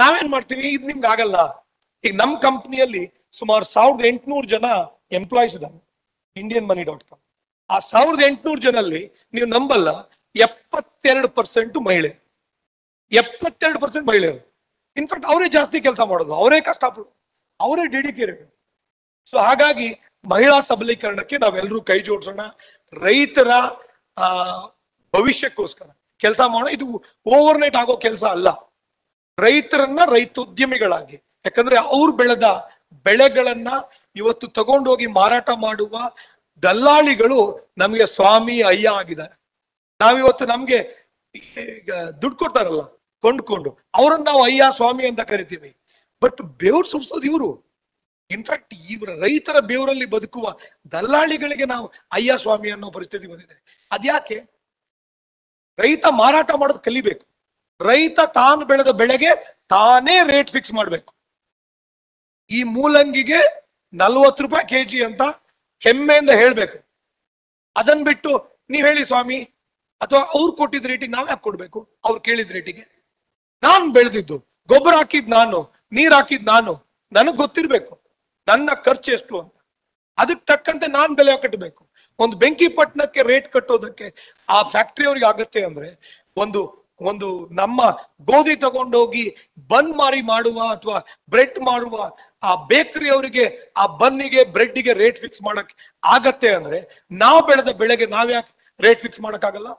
ನಾವೇನ್ ಮಾಡ್ತೀವಿ, ಇದು ನಿಮ್ಗೆ ಆಗಲ್ಲ. ಈಗ ನಮ್ಮ ಕಂಪ್ನಿಯಲ್ಲಿ ಸುಮಾರು 1800 ಜನ ಎಂಪ್ಲಾಯೀಸ್ ಇದ್ದಾರೆ, IndianMoney.com. ಆ 1800 ಜನಲ್ಲಿ ನೀವು ನಂಬಲ್ಲ, 72% ಮಹಿಳೆ, 72% ಮಹಿಳೆಯರು. ಇನ್ಫ್ಯಾಕ್ಟ್ ಅವರೇ ಜಾಸ್ತಿ ಕೆಲಸ ಮಾಡೋದು, ಅವರೇ ಕಷ್ಟಪಡೋದು, ಅವರೇ ಡೆಡಿಕೇಟೆಡ್. ಸೊ ಹಾಗಾಗಿ ಮಹಿಳಾ ಸಬಲೀಕರಣಕ್ಕೆ ನಾವೆಲ್ಲರೂ ಕೈ ಜೋಡಿಸೋಣ, ರೈತರ ಭವಿಷ್ಯಕ್ಕೋಸ್ಕರ ಕೆಲಸ ಮಾಡೋಣ. ಇದು ಓವರ್ ನೈಟ್ ಆಗೋ ಕೆಲಸ ಅಲ್ಲ, ರೈತರನ್ನ ರೈತೋದ್ಯಮಿಗಳಾಗಿ, ಯಾಕಂದ್ರೆ ಅವ್ರು ಬೆಳೆದ ಬೆಳೆಗಳನ್ನ ಇವತ್ತು ತಗೊಂಡೋಗಿ ಮಾರಾಟ ಮಾಡುವ ದಲ್ಲಾಳಿಗಳು ನಮಗೆ ಸ್ವಾಮಿ ಅಯ್ಯ ಆಗಿದ್ದಾರೆ. ನಾವಿವತ್ತು ನಮ್ಗೆ ದುಡ್ಡು ಕೊಡ್ತಾರಲ್ಲ ಕೊಂಡ್ಕೊಂಡು, ಅವ್ರನ್ನ ನಾವು ಅಯ್ಯ ಸ್ವಾಮಿ ಅಂತ ಕರಿತೀವಿ. ಬಟ್ ಬೇವ್ರು ಸುರಿಸೋದು ಇವರು, ಇನ್ಫ್ಯಾಕ್ಟ್ ಇವರ ರೈತರ ಬೇವರಲ್ಲಿ ಬದುಕುವ ದಲ್ಲಾಳಿಗಳಿಗೆ ನಾವು ಅಯ್ಯ ಸ್ವಾಮಿ ಅನ್ನೋ ಪರಿಸ್ಥಿತಿ ಬಂದಿದೆ. ಅದ್ಯಾಕೆ? ರೈತ ಮಾರಾಟ ಮಾಡೋದು ಕಲಿಬೇಕು, ರೈತ ತಾನು ಬೆಳೆದ ಬೆಳೆಗೆ ತಾನೇ ರೇಟ್ ಫಿಕ್ಸ್ ಮಾಡಬೇಕು. ಈ ಮೂಲಂಗಿಗೆ 40 ರೂಪಾಯಿ kg ಅಂತ ಹೆಮ್ಮೆಯಿಂದ ಹೇಳ್ಬೇಕು. ಅದನ್ನ ಬಿಟ್ಟು ನೀವ್ ಹೇಳಿ ಸ್ವಾಮಿ ಅಥವಾ ಅವ್ರು ಕೊಟ್ಟಿದ್ದ ರೇಟಿಗೆ ನಾವ್ ಯಾಕೆ ಕೊಡ್ಬೇಕು? ಅವ್ರು ಕೇಳಿದ ರೇಟಿಗೆ ನಾನ್ ಬೆಳೆದಿದ್ದು, ಗೊಬ್ಬರ ಹಾಕಿದ್ ನಾನು, ನೀರ್ ಹಾಕಿದ್ ನಾನು, ನನಗ್ ಗೊತ್ತಿರ್ಬೇಕು ನನ್ನ ಖರ್ಚು ಎಷ್ಟು ಅಂತ, ಅದಕ್ಕೆ ತಕ್ಕಂತೆ ನಾನ್ ಬೆಲೆ ಕಟ್ಟಬೇಕು. ಒಂದು ಬೆಂಕಿಪಟ್ಟಣಕ್ಕೆ ರೇಟ್ ಕಟ್ಟೋದಕ್ಕೆ ಆ ಫ್ಯಾಕ್ಟ್ರಿ ಅವ್ರಿಗೆ ಆಗತ್ತೆ ಅಂದ್ರೆ, ಒಂದು ಒಂದು ನಮ್ಮ ಗೋಧಿ ತಗೊಂಡೋಗಿ ಬನ್ ಮಾರಿ ಮಾಡುವ ಅಥವಾ ಬ್ರೆಡ್ ಮಾಡುವ ಆ ಬೇಕರಿ ಅವರಿಗೆ ಆ ಬನ್ನಿಗೆ ಬ್ರೆಡ್ಗೆ ರೇಟ್ ಫಿಕ್ಸ್ ಮಾಡಕ್ ಆಗತ್ತೆ ಅಂದ್ರೆ, ನಾವು ಬೆಳೆದ ಬೆಳೆಗೆ ನಾವ್ಯಾಕೆ ರೇಟ್ ಫಿಕ್ಸ್ ಮಾಡಕ್ಕಾಗಲ್ಲ?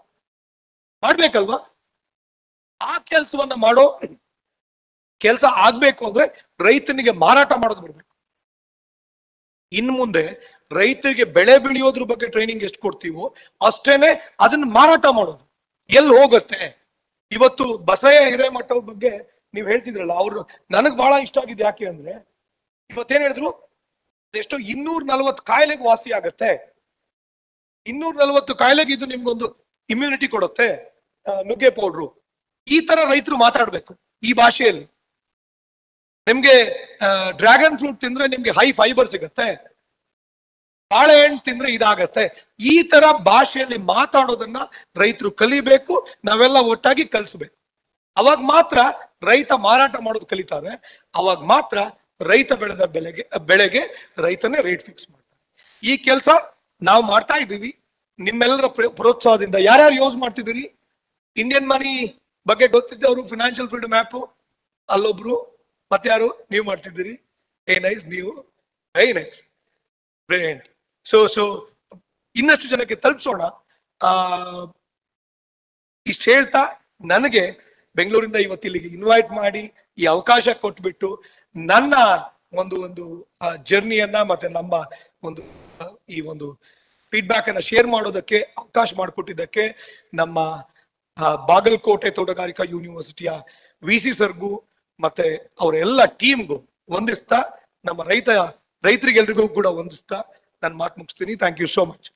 ಮಾಡ್ಬೇಕಲ್ವಾ? ಆ ಕೆಲಸವನ್ನ ಮಾಡೋ ಕೆಲಸ ಆಗ್ಬೇಕು ಅಂದ್ರೆ ರೈತನಿಗೆ ಮಾರಾಟ ಮಾಡೋದು ಬರ್ಬೇಕು. ಇನ್ ಮುಂದೆ ರೈತರಿಗೆ ಬೆಳೆ ಬೆಳೆಯೋದ್ರ ಬಗ್ಗೆ ಟ್ರೈನಿಂಗ್ ಎಷ್ಟು ಕೊಡ್ತೀವೋ ಅಷ್ಟೇನೆ ಅದನ್ನ ಮಾರಾಟ ಮಾಡೋದು ಎಲ್ಲಿ ಹೋಗುತ್ತೆ. ಇವತ್ತು ಬಸಯ್ಯ ಹಿರೇಮಠ ಅವ್ರ ಬಗ್ಗೆ ನೀವ್ ಹೇಳ್ತಿದ್ರಲ್ಲ, ಅವ್ರು ನನಗ್ ಬಹಳ ಇಷ್ಟ ಆಗಿದೆ. ಯಾಕೆ ಅಂದ್ರೆ ಇವತ್ತೇನ್ ಹೇಳಿದ್ರು, ಎಷ್ಟೋ 240 ಕಾಯಿಲೆಗೆ ವಾಸಿ ಆಗತ್ತೆ, 240 ಕಾಯಿಲೆಗೆ ಇದು ನಿಮ್ಗೊಂದು ಇಮ್ಯುನಿಟಿ ಕೊಡುತ್ತೆ ನುಗ್ಗೆ ಪೌಡ್ರು. ಈ ತರ ರೈತರು ಮಾತಾಡ್ಬೇಕು ಈ ಭಾಷೆಯಲ್ಲಿ. ನಿಮ್ಗೆ ಡ್ರ್ಯಾಗನ್ ಫ್ರೂಟ್ ತಿಂದ್ರೆ ನಿಮ್ಗೆ ಹೈ ಫೈಬರ್ ಸಿಗತ್ತೆ, ಬಾಳೆಹಣ್ಣು ತಿಂದ್ರೆ ಇದಾಗತ್ತೆ. ಈ ತರ ಭಾಷೆಯಲ್ಲಿ ಮಾತಾಡೋದನ್ನ ರೈತರು ಕಲಿಬೇಕು, ನಾವೆಲ್ಲ ಒಟ್ಟಾಗಿ ಕಲಿಸ್ಬೇಕು. ಅವಾಗ ಮಾತ್ರ ರೈತ ಮಾರಾಟ ಮಾಡೋದು ಕಲಿತಾರೆ, ಅವಾಗ ಮಾತ್ರ ರೈತ ಬೆಳೆದ ಬೆಳೆಗೆ ರೈತನೇ ರೇಟ್ ಫಿಕ್ಸ್ ಮಾಡ್ತಾರೆ. ಈ ಕೆಲಸ ನಾವು ಮಾಡ್ತಾ ಇದ್ದೀವಿ ನಿಮ್ಮೆಲ್ಲರ ಪ್ರೋತ್ಸಾಹದಿಂದ. ಯಾರ್ಯಾರು ಯೂಸ್ ಮಾಡ್ತಿದ್ದೀರಿ? ಇಂಡಿಯನ್ ಮನಿ ಬಗ್ಗೆ ಗೊತ್ತಿದ್ದವರು ಫಿನಾನ್ಷಿಯಲ್ ಫ್ರೀಡಮ್ ಆ್ಯಪು, ಅಲ್ಲೊಬ್ರು, ಮತ್ತೆ ಯಾರು ನೀವು ಮಾಡ್ತಿದ್ದೀರಿ? ಏ ನೈಸ್, ನೀವು ಏ ನೈಸ್, ಬ್ರಿಲಿಯಂಟ್. ಸೊ ಇನ್ನಷ್ಟು ಜನಕ್ಕೆ ತಲುಪಿಸೋಣ. ಇಷ್ಟು ಹೇಳ್ತಾ ನನಗೆ ಬೆಂಗಳೂರಿಂದ ಇವತ್ತು ಇಲ್ಲಿಗೆ ಇನ್ವೈಟ್ ಮಾಡಿ ಈ ಅವಕಾಶ ಕೊಟ್ಬಿಟ್ಟು ನನ್ನ ಒಂದು ಒಂದು ಜರ್ನಿಯನ್ನ ಮತ್ತೆ ನಮ್ಮ ಒಂದು ಈ ಒಂದು ಫೀಡ್ಬ್ಯಾಕ್ ಅನ್ನ ಶೇರ್ ಮಾಡೋದಕ್ಕೆ ಅವಕಾಶ ಮಾಡಿಕೊಟ್ಟಿದ್ದಕ್ಕೆ ನಮ್ಮ ಬಾಗಲಕೋಟೆ ತೋಟಗಾರಿಕಾ ಯೂನಿವರ್ಸಿಟಿಯ VC ಸರ್ಗೂ ಮತ್ತೆ ಅವರೆಲ್ಲ ಟೀಮ್ಗೂ ವಂದಿಸ್ತಾ, ನಮ್ಮ ರೈತರಿಗೆಲ್ರಿಗೂ ಕೂಡ ವಂದಿಸ್ತಾ ನನ್ನ ಮಾತು ಮುಗಿಸ್ತೀನಿ. Thank you so much.